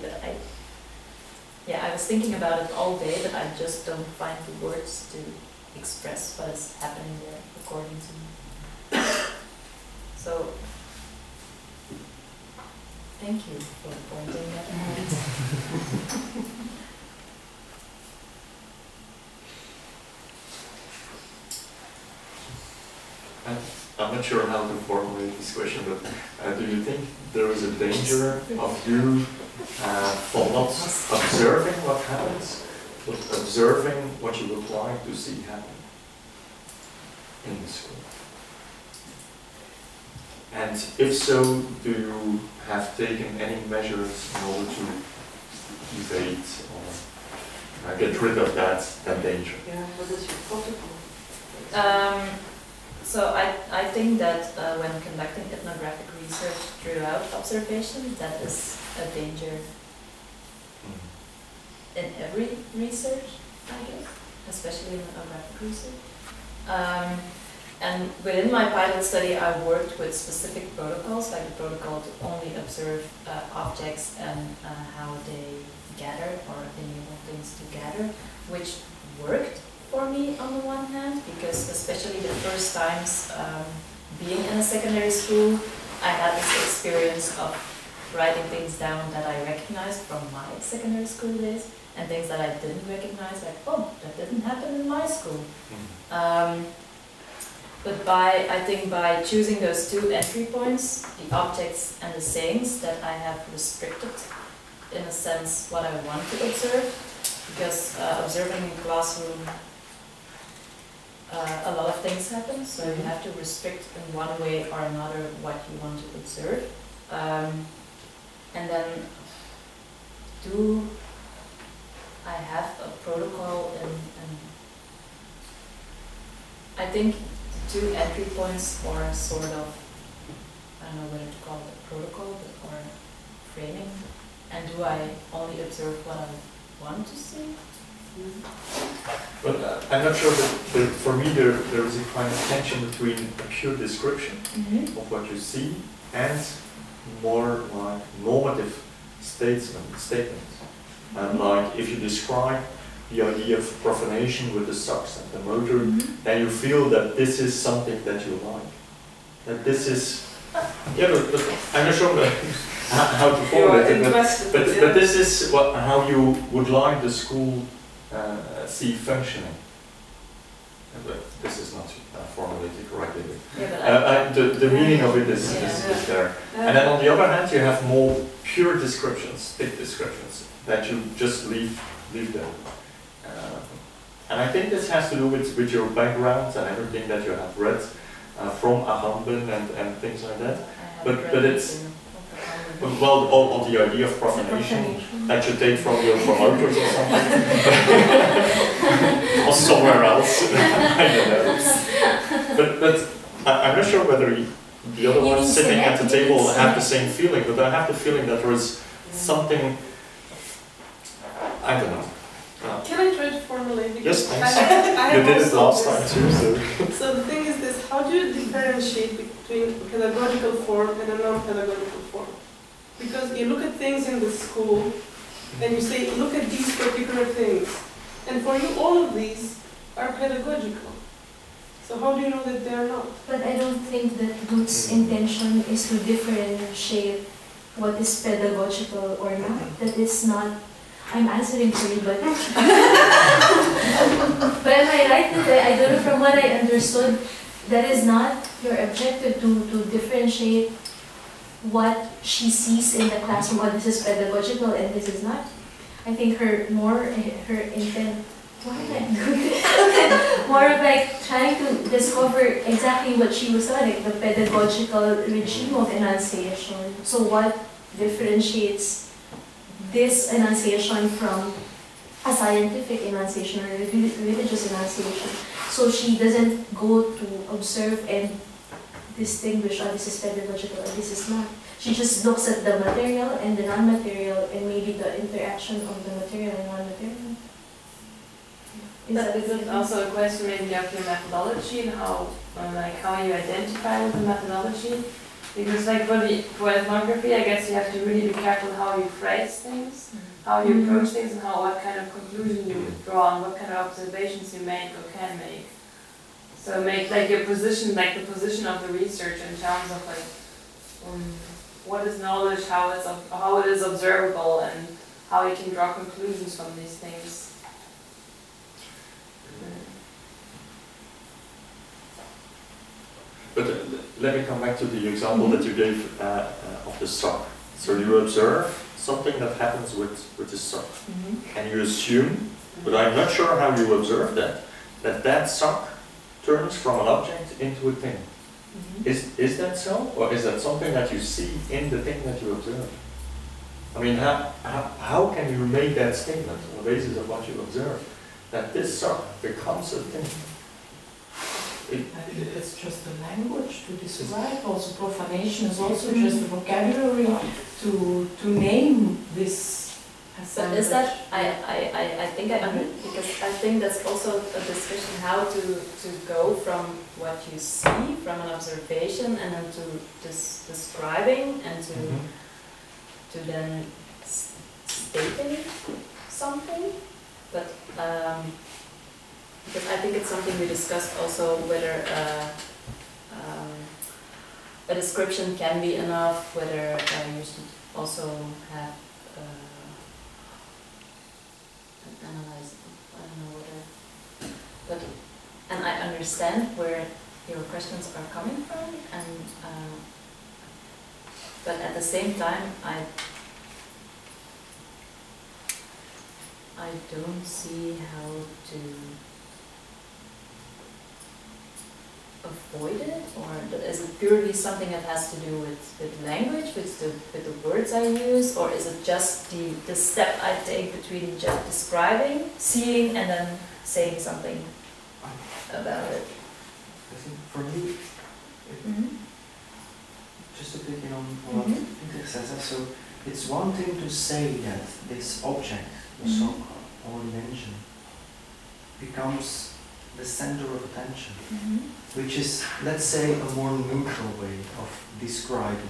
that I was thinking about it all day, but I just don't find the words to express what is happening there, according to me. So, thank you for pointing that out. I'm not sure how to formulate this question, but do you think there is a danger of you not observing what happens, but observing what you would like to see happen in the school? And if so, do you have taken any measures in order to evade or get rid of that danger? Yeah, what is your protocol? So I think that when conducting ethnographic research throughout observation, that is a danger. in every research, I guess, especially in geographic research. And within my pilot study, I worked with specific protocols, like the protocol to only observe objects and how they gather, or enable things to gather, which worked for me on the one hand, because especially the first times being in a secondary school, I had this experience of writing things down that I recognized from my secondary school days, and things that I didn't recognize, like, oh, that didn't happen in my school. But I think by choosing those two entry points, the objects and the sayings, that I have restricted, in a sense, what I want to observe, because observing in classroom, a lot of things happen, so you have to restrict in one way or another what you want to observe. And then, do I have a protocol? I think two entry points, or sort of, I don't know whether to call it a protocol or framing. And do I only observe what I want to see? But I'm not sure that for me there is a kind of tension between a pure description of what you see and more like normative statements. And like if you describe the idea of profanation with the socks and the motor, then you feel that this is something that you like. That this is, yeah, but I'm not sure how to form it, but this is what, how you would like the school see functioning. But this is not formulated correctly. Yeah, the meaning of it is there. And then on the other hand, you have more pure descriptions, thick descriptions, that you just leave there. And I think this has to do with your background and everything that you have read from Agamben and things like that. But it's, well, all the idea of profanation that you take from your promoters or something, or somewhere else. I don't know. But I'm not sure whether the other ones sitting at the table have the same feeling. But I have the feeling that there is something. I don't know. Can I try to formulate? Yes, thanks. You did it last time too. So the thing is this: how do you differentiate between pedagogical form and a non-pedagogical form? Because you look at things in the school, and you say, look at these particular things. And for you, all of these are pedagogical. So how do you know that they're not? But I don't think that Good's intention is to differentiate what is pedagogical or not. That it's not, I'm answering to you, but... But am I right that I don't know, from what I understood, that is not your objective to differentiate what she sees in the classroom, or this is pedagogical and this is not. I think her intent, more of like trying to discover exactly what she was studying, the pedagogical regime of enunciation. So what differentiates this enunciation from a scientific enunciation or a religious enunciation? So she doesn't go to observe and distinguish, oh, this is pedagogical or this is not. She just looks at the material and the non-material and maybe the interaction of the material and non-material. But isn't also a question maybe of your methodology and how, like how you identify with the methodology? Because like for ethnography, I guess you have to really be careful how you phrase things, how you approach things, and what kind of conclusion you draw and what kind of observations you make or can make. So make like your position, like the position of the research in terms of like what is knowledge, how it is observable, and how you can draw conclusions from these things. But let me come back to the example that you gave of the sock. So you observe something that happens with the sock, and you assume, but I'm not sure how you observe that, that sock turns from an object into a thing. Is that so? Or is that something that you see in the thing that you observe? I mean, how can you make that statement on the basis of what you observe? That this sock becomes a thing? I think it's just the language to describe. Also, profanation is also just the vocabulary to name this But is that, I think I understand, because I think that's also a discussion how to go from what you see, from an observation, and then to describing, and to then stating something. But because I think it's something we discussed also, whether a description can be enough, whether you should also have analyze, I don't know what I, but, and I understand where your questions are coming from, and but at the same time I don't see how to avoid it, or is it purely something that has to do with language, with the words I use, or is it just the step I take between just describing, seeing, and then saying something about it? I think for me, it, just to pick in on what Peter says, so it's one thing to say that this object, the so-called or invention, becomes the center of attention, which is, let's say, a more neutral way of describing.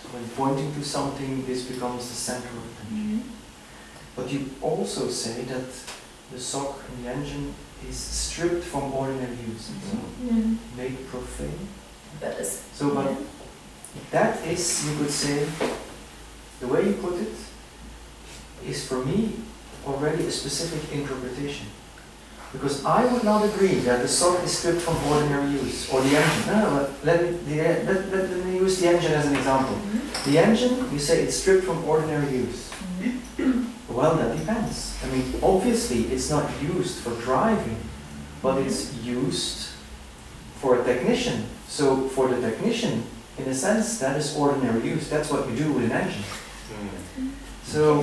So when pointing to something, this becomes the center of attention. But you also say that the sock and the engine is stripped from ordinary use, so made profane. That is, so, but that is, you could say, the way you put it is for me already a specific interpretation. Because I would not agree that the sock is stripped from ordinary use, or the engine. No, let me use the engine as an example. The engine, you say it's stripped from ordinary use. Well, that depends. I mean, obviously it's not used for driving, but it's used for a technician. So for the technician, in a sense, that is ordinary use. That's what you do with an engine. So,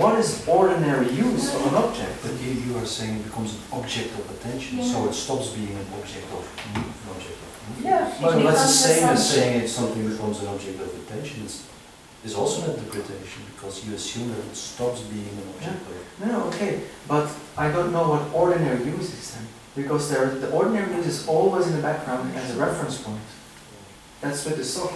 what is ordinary use of an object? But you are saying it becomes an object of attention, so it stops being an object of movement. Yeah, well, that's the same as saying it's something becomes an object of attention. It's also an interpretation, because you assume that it stops being an object of... No, okay, but I don't know what ordinary use is then, because the ordinary use is always in the background as a reference point. That's with the sock.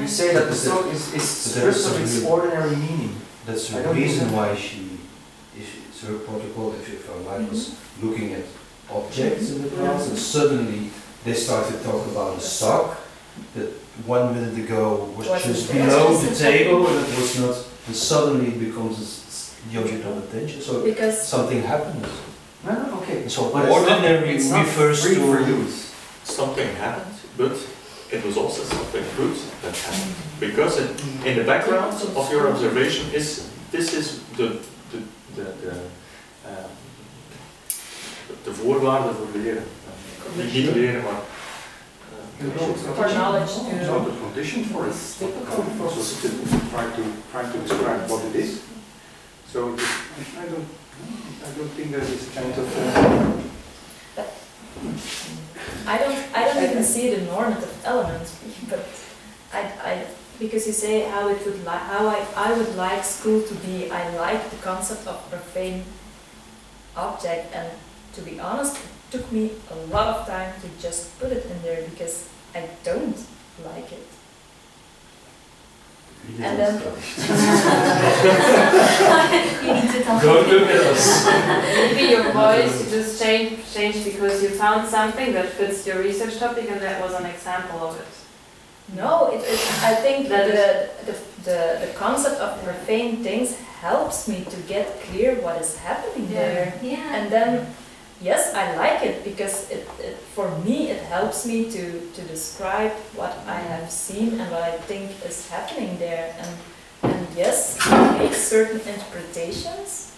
You say that the sock is stripped of its ordinary meaning. That's the reason why she, her protocol, if her mind was looking at objects in the class, and suddenly they started to talk about a sock that 1 minute ago was just below the table, and it was not, and suddenly it becomes the object of attention. So because something happens. No, okay. So but ordinary refers to use. Something happened, but it was also something good that happened, because it, in the background of your observation is this is de voorwaarden voor leren. Niet leren, maar for knowledge. It's not the condition for it. It's typical. Try to describe what it is. So I don't think that is kind of. I don't even see the normative element, but I because you say how it would like how I would like school to be. I like the concept of profane object, and to be honest, it took me a lot of time to just put it in there because I don't like it. And then you need to talk. Don't look at us. Maybe your voice just changed because you found something that fits your research topic, and that was an example of it. No, I think that the concept of profane things helps me to get clear what is happening there. Yeah. And then, yes, I like it because it for me it helps me to describe what I have seen and what I think is happening there, and yes, I make certain interpretations,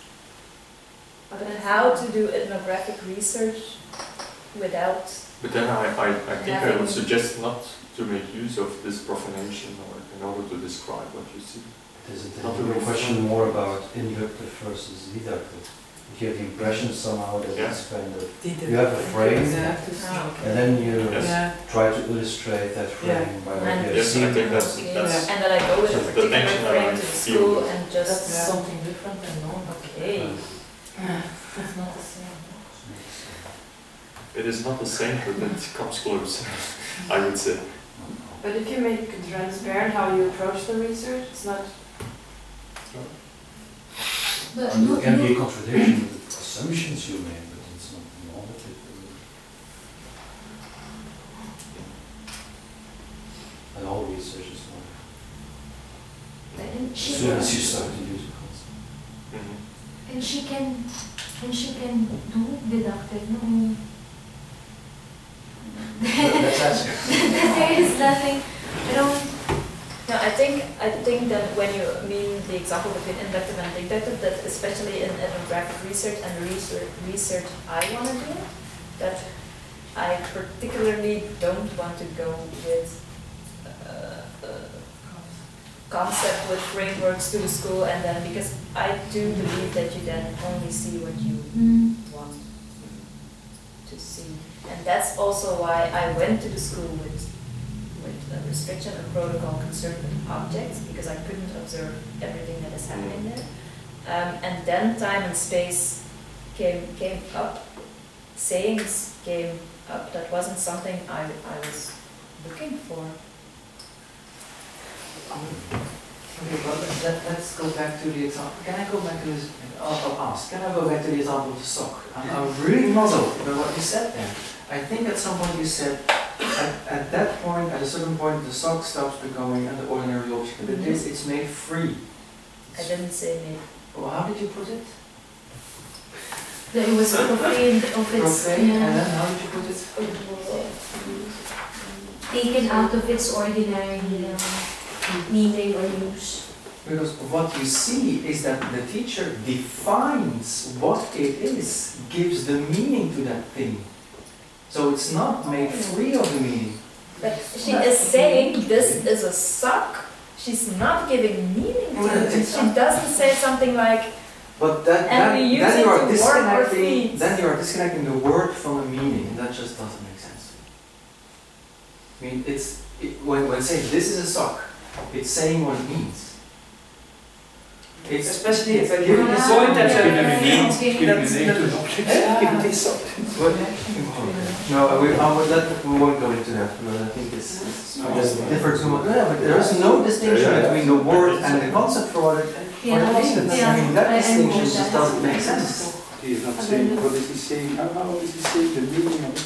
but how to do ethnographic research without... But then I think I would suggest not to make use of this profanation in order to describe what you see. Isn't it a question more about inductive versus deductive? give the impression somehow that it's kind of, you have a frame, and then you try to illustrate that frame by what you have seen. And then I go with a particular frame to school and just something different and it's not the same. It is not the same, but it comes close, I would say. But if you make it transparent how you approach the research, it's not... But it can be a contradiction with the assumptions you made, but it's not normative. And all research is normative. As soon as you start to use the concept. And she can do without technology. There is nothing. No, I think that when you mean the example between inductive and deductive, that especially in ethnographic research and research I want to do, that I particularly don't want to go with concept with frameworks to the school, and then because I do believe that you then only see what you want to see. And that's also why I went to the school with a restriction, a protocol concerned with objects, because I couldn't observe everything that is happening there. And then time and space came up, sayings came up. That wasn't something I was looking for. Okay, well, let's go back to the example. Can I go back to this? I'll ask. Can I go back to the example of the sock? I'm really puzzled by what you said there. I think at some point you said, at that point, at a certain point, the sock stops becoming an ordinary object. But this, it's made free. I didn't say made. Well, how did you put it? That it was profaned of its. Profane, and then how did you put it? Taken out of its ordinary. Meaning or use. Because what you see is that the teacher defines what it is, gives the meaning to that thing. So it's not made free of the meaning. But she is saying this is a sock. She's not giving meaning to it. She doesn't say something like. But then you are disconnecting the word from the meaning, and that just doesn't make sense. I mean, when saying this is a sock, it's saying what it means. It's especially if I give it this point that we won't go into that, but I think it's different too much. But there is no distinction between the word and the concept for it. I mean, that distinction just doesn't make sense. He is not saying what is he saying, how is he saying the meaning of it?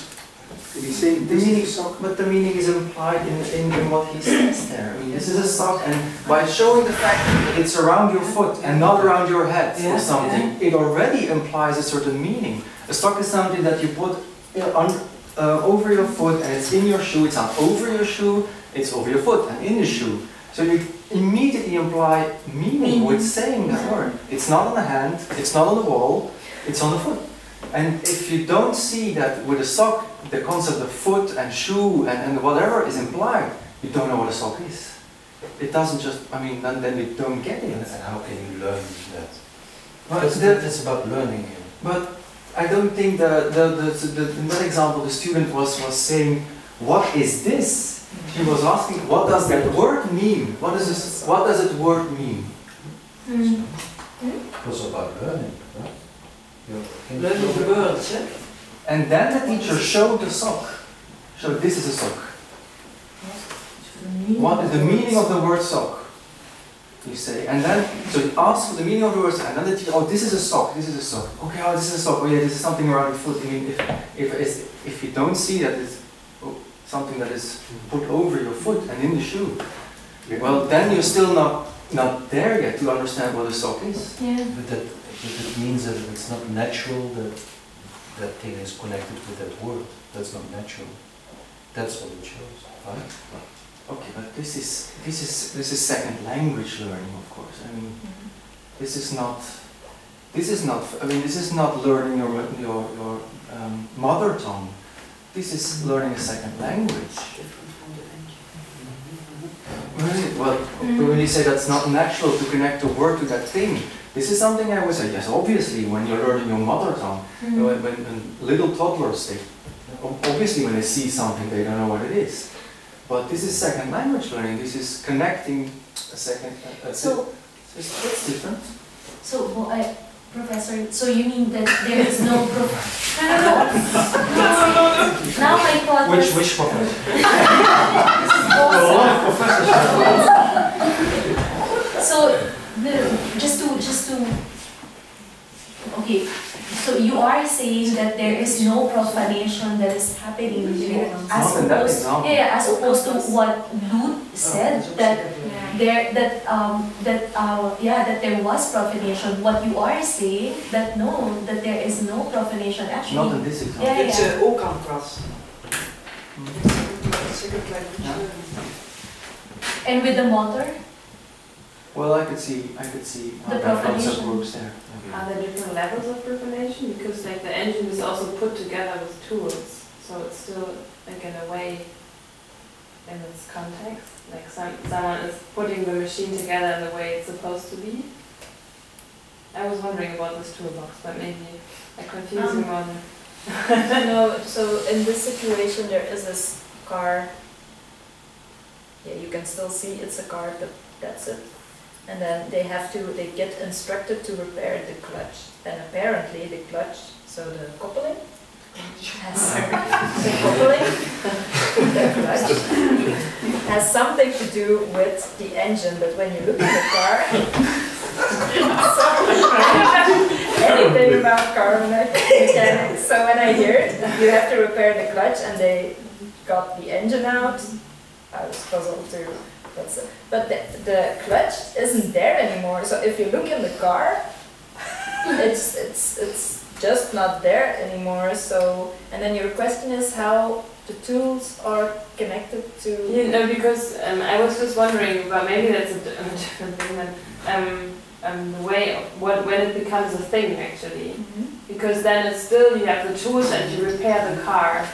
The meaning, but the meaning is implied in what he says there. I mean, this is a sock, and by showing the fact that it's around your foot and not around your head or something, it already implies a certain meaning. A sock is something that you put over your foot, and it's in your shoe. It's not over your shoe, it's over your foot and in the shoe. So you immediately imply meaning with saying that word. It's not on the hand, it's not on the wall, it's on the foot. And if you don't see that with a sock, the concept of foot and shoe and whatever is implied, you don't know what a sock is. It doesn't just, I mean, and then you don't get it. And how can you learn that? Well, it's about learning. But I don't think in that example the student was saying, what is this? She was asking, what does that word mean? What does that word mean? It was about learning, right? Learning the words, and then the teacher showed the sock. So this is a sock. What is the meaning of the word sock? You say, and then so you ask for the meaning of the word, and then the teacher, oh, this is a sock. This is a sock. Okay, oh, this is a sock. Oh yeah, this is something around your foot. I mean, if you don't see that it's something that is put over your foot and in the shoe, well, then you're still not there yet to understand what a sock is. Yeah. But it means that it's not natural that thing is connected with that word. That's not natural. That's what it shows, right? Okay, but this is second language learning, of course. I mean, this is not learning your mother tongue. This is learning a second language. Well, Mm-hmm. To really say that's not natural to connect a word to that thing. This is something I would say, yes, obviously, when you're learning your mother tongue, mm-hmm. when little toddlers, they, obviously when they see something, they don't know what it is. But this is second language learning, this is connecting a second... it's different. So, well, Professor, so you mean that there is no professor? No. Now I thought... Which professor? A lot of professors. So, okay, so you are saying that there is no profanation that is happening here, as opposed to what Ruhl said, that that there was profanation. What you are saying, that no, that there is no profanation actually. Not in this example. Yeah, it's all come across. Second language. Yeah. And with the motor. Well, I could see the profanation groups there. Okay. Are there different levels of profanation? Because like the engine is also put together with tools, so it's still like in a way in its context. Like someone is putting the machine together in the way it's supposed to be. I was wondering about this toolbox, but maybe a confusing one. No, so in this situation there is this car. Yeah, you can still see it's a car, but that's it. And then they have to, they get instructed to repair the clutch. And apparently the clutch, so the coupling, has something to do with the engine. But when you look at the car, I don't know anything about car mechanics. So when I hear it, you have to repair the clutch, and they got the engine out. I was puzzled too. But the clutch isn't there anymore, so if you look in the car, it's just not there anymore. So, and then your question is how the tools are connected to... You know, because I was just wondering, but maybe that's a different thing, but the way of when it becomes a thing actually, mm-hmm. because then it's still, you have the tools and you repair the car.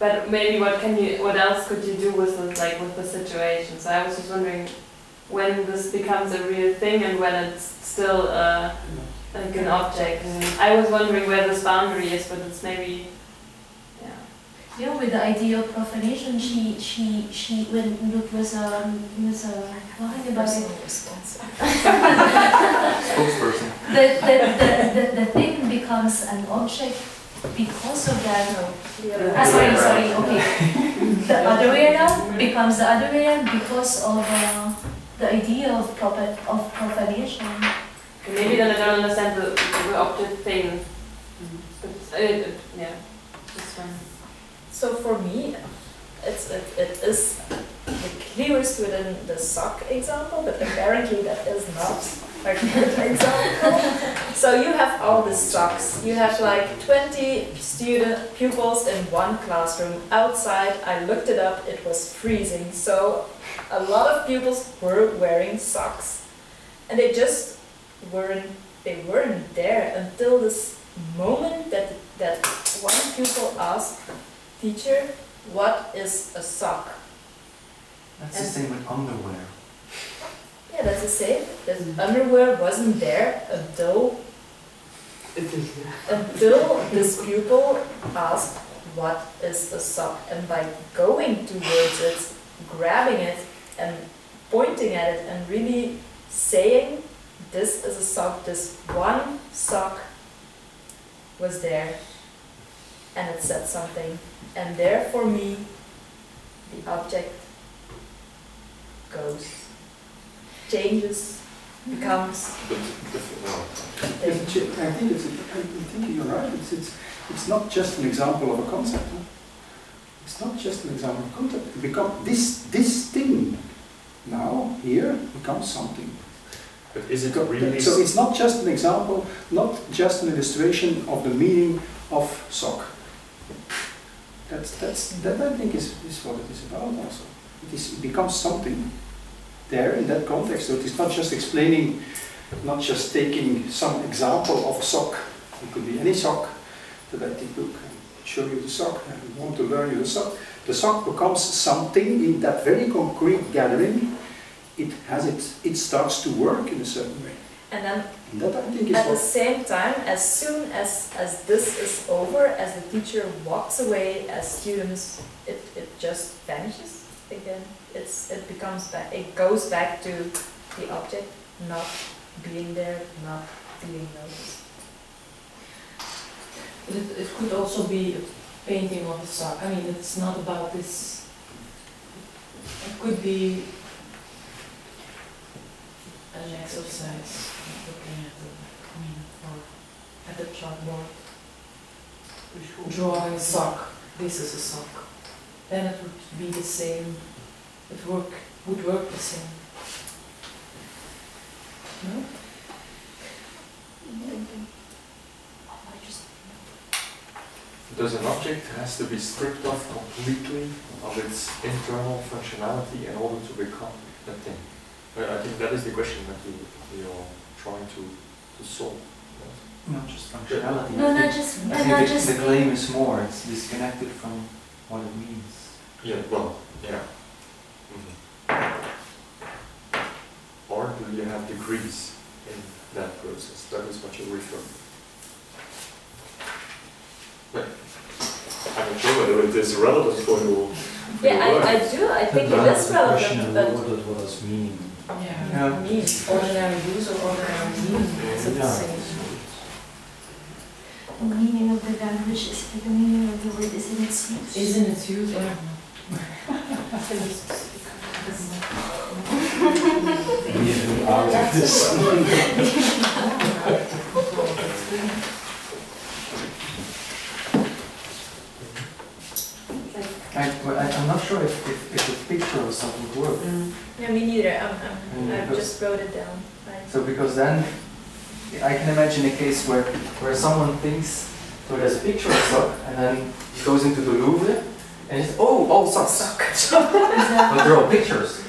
But maybe what else could you do with this, like with the situation? So I was just wondering when this becomes a real thing and when it's still like an object. And I was wondering where this boundary is, but it's maybe yeah. With the idea of profanation, she when Luke was a spokesperson. The thing becomes an object. Because of that, the other way around becomes the other way around because of the idea of profanation. Maybe then I don't understand the object thing. But, yeah, that's fine. So for me, it is the clearest within the sock example, but apparently that is not. So you have all the socks. You have like 20 pupils in one classroom. Outside, I looked it up, it was freezing. So a lot of pupils were wearing socks. And they just weren't there until this moment that one pupil asked, "Teacher, what is a sock?" That's the same with underwear. Yeah, that's the same. The underwear wasn't there until this pupil asked, "What is a sock?" And by going towards it, grabbing it, and pointing at it, and really saying, "This is a sock," this one sock was there, and it said something. And there, for me, the object goes. Changes, becomes. I think you're right. It's not just an example of a concept. Huh? It's not just an example of a concept. This thing now here becomes something. But is it really? So it's not just an example, not just an illustration of the meaning of sock. That I think is what it is about also. It becomes something. There in that context, so it's not just explaining, not just taking some example of a sock. It could be any sock that I take, look, I show you the sock, I want to learn you the sock. The sock becomes something in that very concrete gathering it has it starts to work in a certain way. And then that, I think, is at the same time, as soon as this is over, as the teacher walks away, as students, it just vanishes again. It becomes back. It goes back to the object not being there, not being noticed. It could also be a painting of a sock. I mean, it's not about this. It could be an exercise, looking at the, I mean, or at the chalkboard, drawing a sock. This is a sock. Then it would be the same. It would work the same. No? Because an object has to be stripped off completely of its internal functionality in order to become a thing. I think that is the question that we are trying to solve. Right? Not just functionality. No, not just. I think the claim is more. It's disconnected from what it means. Yeah. Well. Yeah. Mm-hmm. Or do you have degrees in that process? That is what you're referring to. But I'm not sure whether it is relevant for you. Yeah, I do. I think it is relevant. But what does mean? Yeah. Means ordinary use or ordinary meaning. It's the same. The meaning of the language is the meaning of the word is in its use. Is in its use. Yeah. Get out of this. I'm not sure if a picture or something would work. Mm. Yeah, me neither. I just wrote it down. Right. So because then I can imagine a case where someone thinks, so there's a picture of sock, and then he goes into the Louvre and says, oh, sock. But they're all pictures.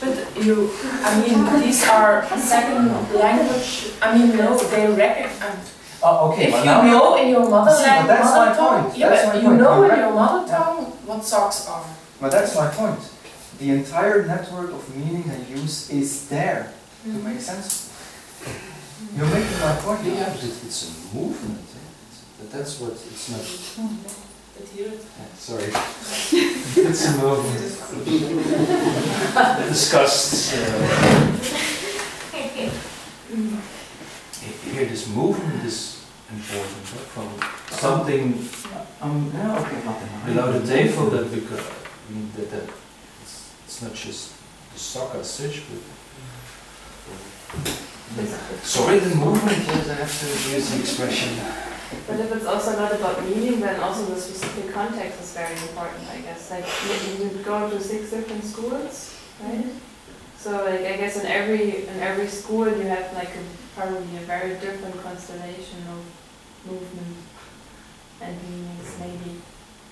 But you, I mean, these are second language. I mean, no, they recognize. Oh, okay. If well, you know in your motherland, you know in your mother tongue what socks are. Well, that's my point. The entire network of meaning and use is there. Mm. To make sense. Mm. You're making my point. Yeah, but it's a movement. But that's what it's not. But here it's... Sorry. It's a movement. Discussed. Here, this movement is important from something below the table that we could. I mean, that it's not just the sock as such, but sorry, the movement. Yes, I have to use the expression. But if it's also not about meaning, then also the specific context is very important, I guess. Like you go to 6 different schools, right? So, like, I guess in every school you have like probably a very different constellation of movement and meanings,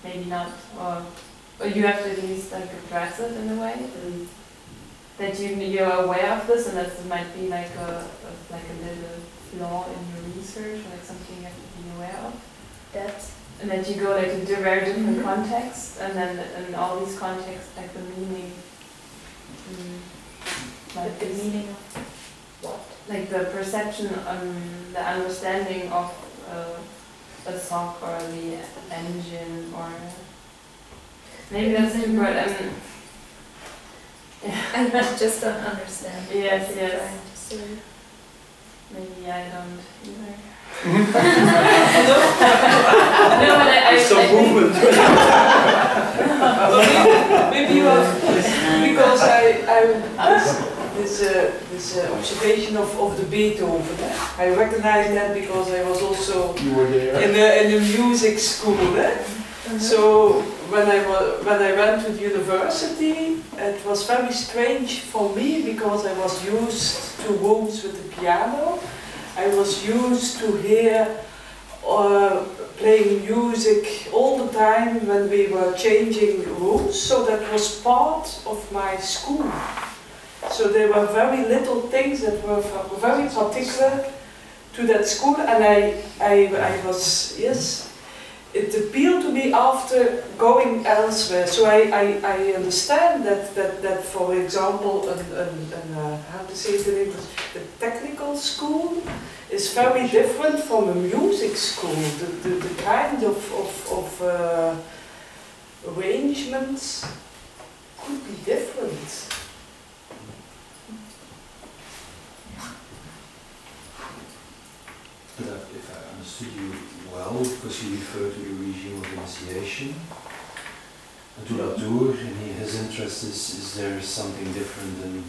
maybe not, or you have to at least like address it in a way that you're aware of this, and that it might be like a little flaw in your research, or like something you have to be aware of. And that you go like into very different contexts, and then in all these contexts like the meaning. Like the meaning of what? Like the perception, the understanding of a sock or the engine, or maybe that's too broad. I just don't understand. Yes. Maybe I don't either. No, but I maybe you have, because I this observation of the Beethoven. I recognize that because I was also in the music school. Eh? Mm-hmm. So when I went to university, it was very strange for me because I was used to rooms with the piano. I was used to hear playing music all the time when we were changing rooms. So that was part of my school. So there were very little things that were very particular to that school, and I was it appealed to me after going elsewhere. So I understand that for example, how to say it in English, the technical school is very different from a music school. The kind of arrangements could be different. But if I understood you well, because you refer to the regime of initiation and to Latour, and his interest is there something different than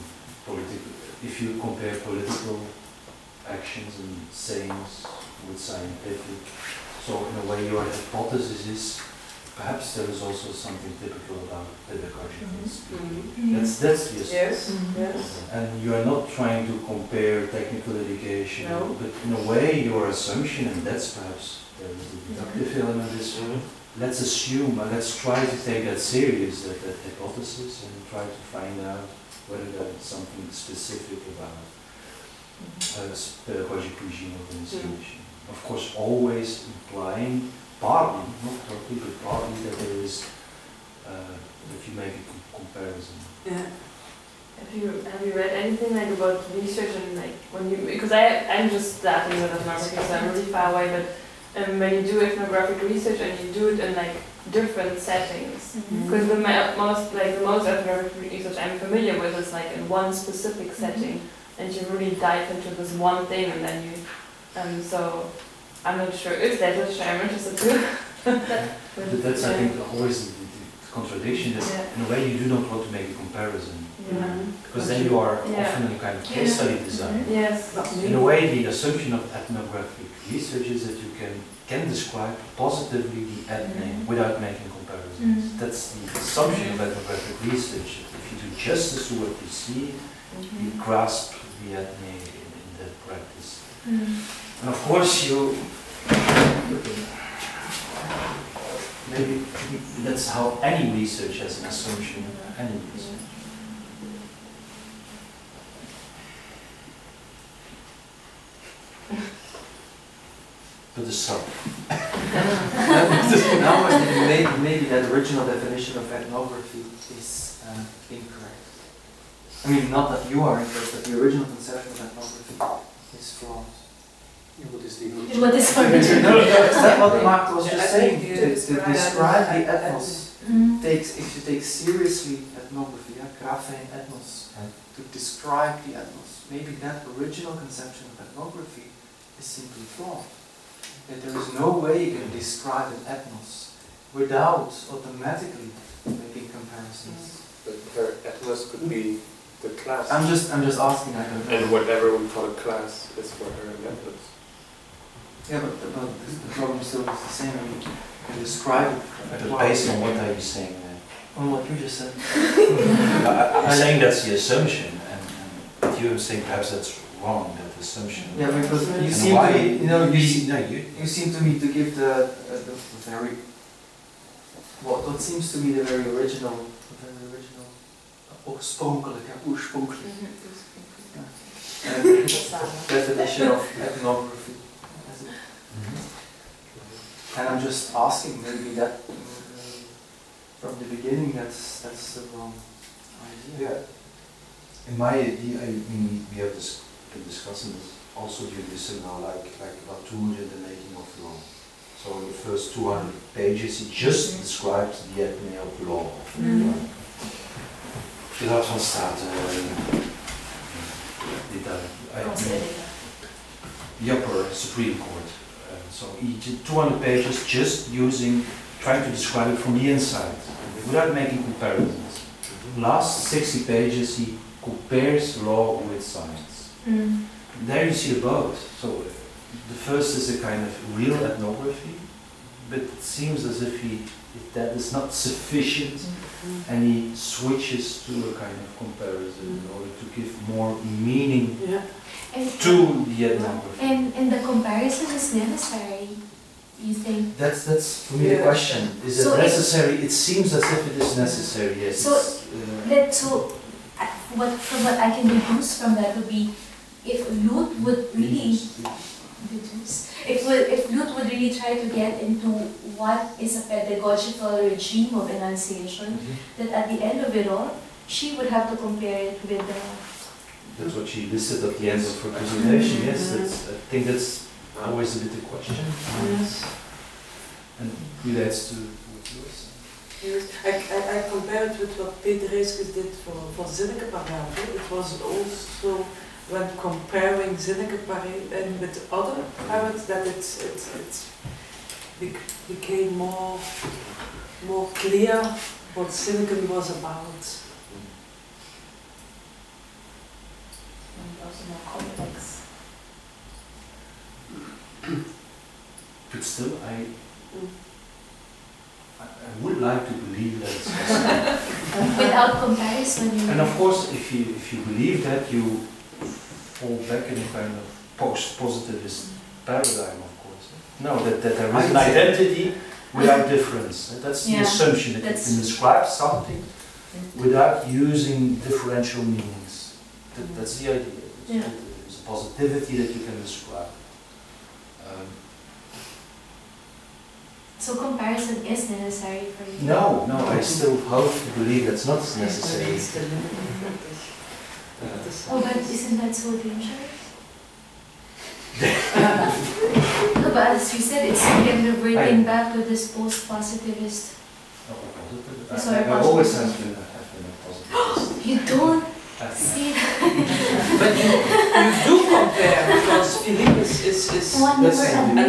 political? If you compare political actions and sayings with scientific, so in a way your hypothesis is perhaps there is also something typical about pedagogy. Mm-hmm. That's the assumption. Yes. Mm-hmm. Yes. And you are not trying to compare technical education, no. But in a way your assumption, and that's perhaps there is a deductive element, is let's assume and let's try to take that serious, that hypothesis, and try to find out whether there is something specific about pedagogic regime of initiation. Mm. Of course, always implying partly, not totally, but partly that there is, if you make a comparison. Yeah. Have you read anything like about research and like when you, because I'm just that in the ethnography, so I'm really far away, but when you do ethnographic research and you do it in like different settings, because the most ethnographic research I'm familiar with is like in one specific setting, and you really dive into this one thing, and then you, so. I'm not sure if that is what I'm interested too. But that's, I think, always the contradiction. That in a way, you do not want to make a comparison. Because then you are often in a kind of case study design. Yes. But in a way, the assumption of ethnographic research is that you can describe positively the ethne without making comparisons. That's the assumption of ethnographic research. If you do justice to what you see, you grasp the ethne in that practice. And of course, you maybe that's how any research has an assumption. Any research. But the sub. Maybe that original definition of ethnography is incorrect. I mean, not that you are incorrect, but the original conception of ethnography is flawed. What is the original? What is original? No, is that what Mark was just saying? To describe the ethnos. If you take seriously ethnography, graphein ethnos, to describe the ethnos, maybe that original conception of ethnography is simply flawed. That there is no way you can describe an ethnos without automatically making comparisons. But her ethnos could be the class. I'm just asking. I don't know. And whatever we call a class is for her an ethnos. Yeah, but the problem still is the same. I mean, you describe it. But based on what are you saying there? On what you just said. I'm saying that's the assumption, and you saying perhaps that's wrong, that assumption. Yeah, because you seem to me, you seem to me to give the very, what seems to me the very original, oorspronkelijke, definition of ethnography. And I'm just asking, maybe that from the beginning, that's the wrong idea. Yeah. In my idea, I mean, we have been discussing this also during this seminar, like Latour and the making of law. So in the first 200 pages, he just describes the ethne of law. Without van staat. The upper Supreme Court. So each 200 pages just trying to describe it from the inside, without making comparisons. Last 60 pages he compares law with science. There you see both. So the first is a kind of real ethnography, but it seems as if that is not sufficient, and he switches to a kind of comparison in order to give more meaning to the ethnography. And the comparison is necessary, you think? That's for me the question. Is it necessary? It seems as if it is necessary, yes. So, from what I can deduce from that would be, if Ruhl would really deduce, If Bluth would really try to get into what is a pedagogical regime of enunciation, that at the end of it all, she would have to compare it with the... That's what she listed at the end of her presentation, yes. That's, I think that's always a little question. Yes. And relates to what you were saying. Yes, I compare it with what Peter Reeskis did for Zinneke Parade. It was also when comparing Zinneke Parade and with other parents that it became more clear what Zinneke was about. And also more complex. But still, I would like to believe that it's possible. Without comparison. And of course, if you believe that, you fall back in a kind of post-positivist paradigm, of course. No, that there is an identity without difference. That's the assumption, that you can describe something without using differential meanings. That's the idea. It's a positivity that you can describe. So comparison is necessary for you? No, I still hope to believe that's not necessary. Oh, but isn't that so dangerous? No, but as you said, it's kind of relating back to this post-positivist. I always have been a positivist. You don't see that. But you do compare, because Philippe is analyzing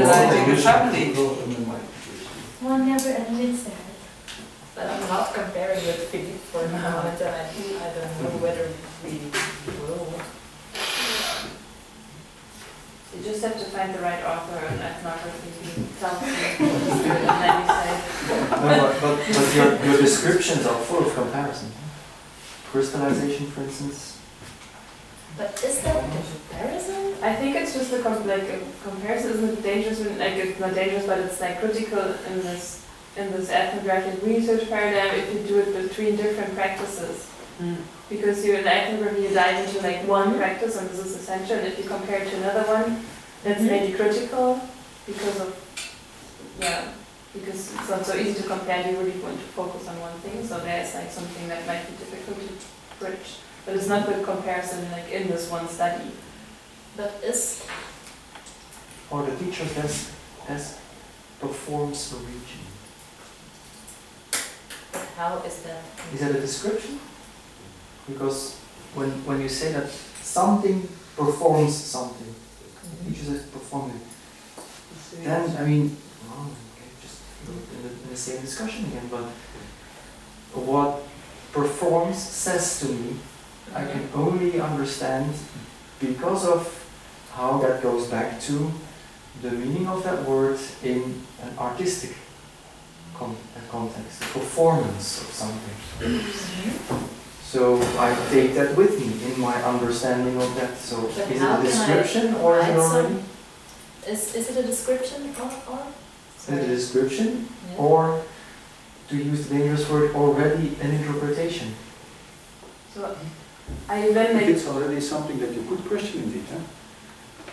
the family. One never admits that. But I'm not comparing with Philippe for the moment, and I don't know whether we will. You just have to find the right author, and I've not really told you. No, but your descriptions are full of comparison. Crystallization, for instance. But is that a comparison? I think it's just a comparison isn't dangerous. It's not dangerous, but it's like critical in this ethnographic research paradigm if you do it between different practices. Because in ethnography you dive into like one practice and this is essential, and if you compare it to another one, that's maybe critical because because it's not so easy to compare. You really want to focus on one thing, so there's like something that might be difficult to bridge. But it's not good comparison like in this one study. But is... Or the teacher that performs the region. But how is that? Is that a description? Because when you say that something performs something, the teacher has performed it. Then, I mean, just in the same discussion again, but what performs says to me, I can only understand because of how that goes back to the meaning of that word in an artistic context, the performance of something. So I take that with me in my understanding of that. So but is it a description or is it already? Is it a description or? Is it a description or, to use the dangerous word, already an interpretation? So, it's already something that you could question indeed. Huh?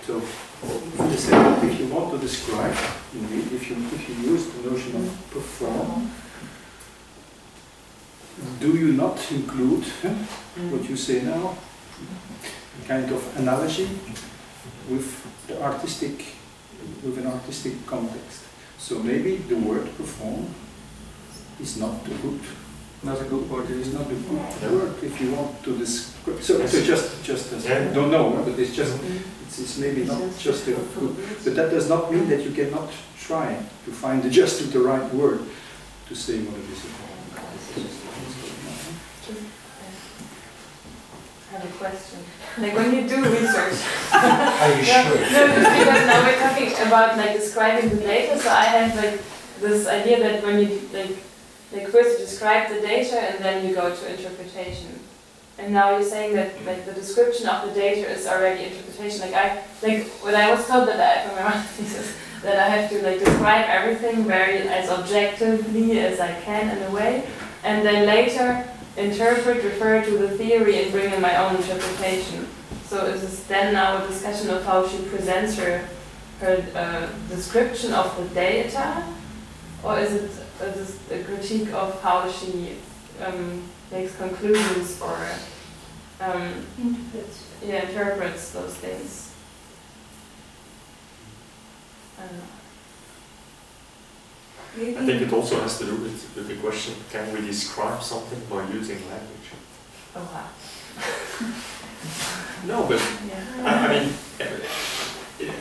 So, in the sense, if you want to describe, indeed, if you use the notion of perform, do you not include what you say now, a kind of analogy with an artistic context? So maybe the word perform is not too good. Not a good word, it is not a good word if you want to describe. So just as I don't know, but it's just, it's maybe not just a good. But that does not mean that you cannot try to find the right word to say what it is about. I have a question. Like when you do research. Are you sure? No, just because now we're talking about like describing the data, so I have like this idea that when you like first you describe the data and then you go to interpretation. And now you're saying that like the description of the data is already interpretation. Like when I was told that from my master's thesis that I have to like describe everything very as objectively as I can in a way, and then later interpret, refer to the theory and bring in my own interpretation. So is this then now a discussion of how she presents her her description of the data, or is it a critique of how she makes conclusions or interprets those things? I don't know. Maybe. I think it also has to do with the question, can we describe something by using language? Oh, wow. No, but yeah. I mean,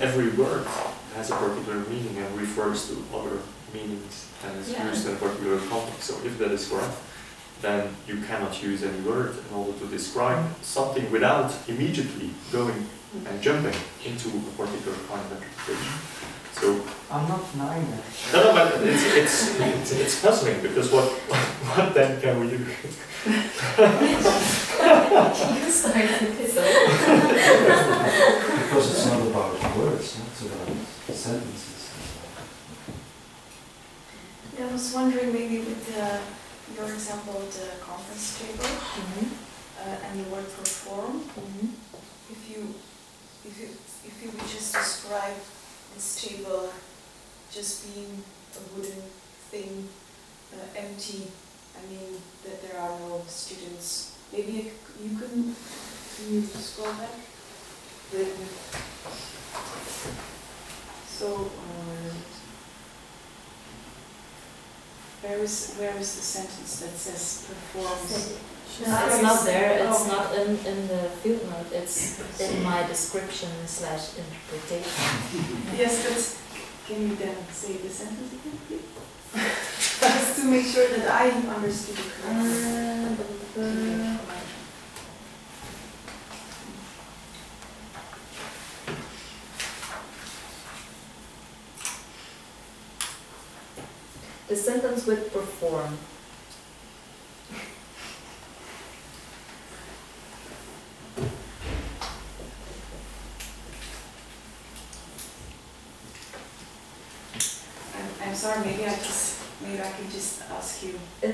every word has a particular meaning and refers to other meanings and is used in a particular context. So if that is correct, then you cannot use any word in order to describe something without immediately going and jumping into a particular kind of interpretation. So I'm not denying that. No, but it's puzzling because what then can we do? Because it's not about words, it's about sentences. I was wondering maybe with your example, the conference table and the word perform. Mm-hmm. If you would just describe this table just being a wooden thing, empty. I mean that there are no students. Maybe you couldn't. Can you scroll back? So where is the sentence that says performs? No, it's not there. It's not in the field note. It's in my description/interpretation. Yes, but can you then say the sentence again, please? Just to make sure that I understood it correctly. The sentence with perform. Sorry, maybe I can just ask you. I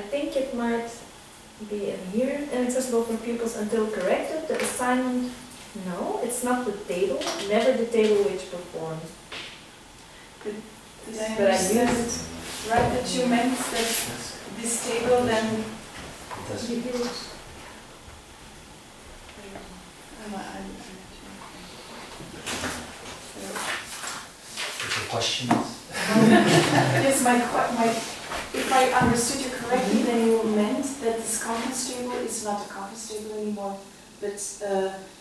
think it might be in here, inaccessible for pupils until corrected. The assignment, no, it's not the table, never the table which performed. Did I understand it right that you meant that this table then? Questions? Yes, if I understood you correctly, then you meant that this conference table is not a conference table anymore, but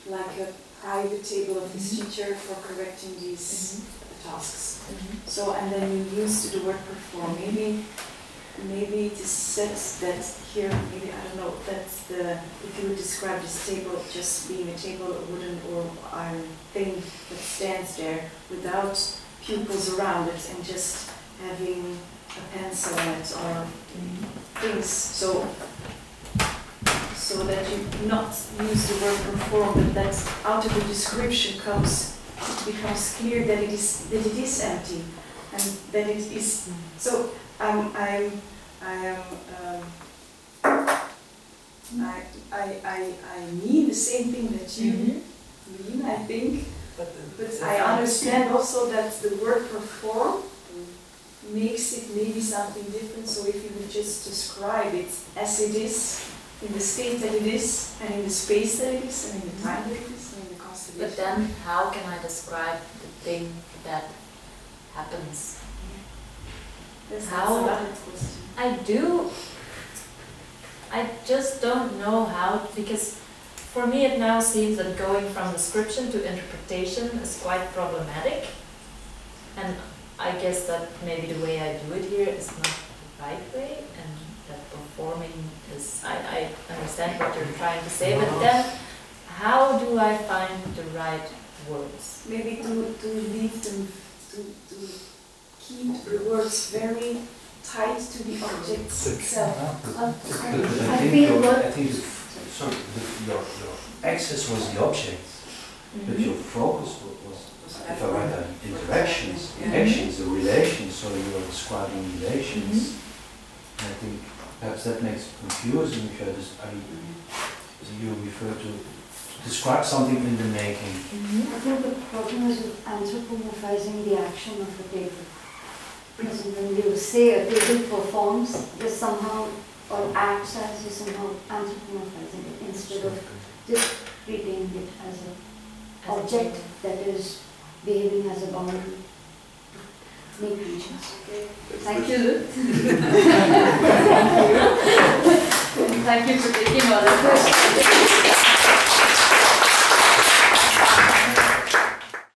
like a private table of this teacher for correcting these tasks. So, and then you used the word perform. Maybe it is said that here, maybe, I don't know, that's the, if you would describe this table just being a table, a wooden or iron thing that stands there without pupils around it and just having a pencil on it or things, so that you not use the word perform, but that out of the description becomes clear that it is empty and that it is. So I mean the same thing that you mean, I think. But I understand also that the word perform makes it maybe something different, so if you would just describe it as it is, in the state that it is, and in the space that it is, and in the time that it is, and in the constellation. But then how can I describe the thing that happens? Yeah. That's a valid question. I just don't know how, because for me, it now seems that going from description to interpretation is quite problematic. And I guess that maybe the way I do it here is not the right way, and that performing is, I understand what you're trying to say, but then how do I find the right words? Maybe to leave them, to keep the words very tied to the object itself. I feel what... So your axis was the object, but your focus was if I write down interactions, actions, the relations, so you are describing relations. And I think perhaps that makes it confusing if you refer to Describe something in the making. I think the problem is with anthropomorphizing the action of the table. Because when you say a table performs, you somehow, or acts as, you somehow anthropomorphizing it instead of just treating it as an object that is behaving as a boundary. Make creatures. Thank you, Ruth. Thank you. Thank you for taking all the questions.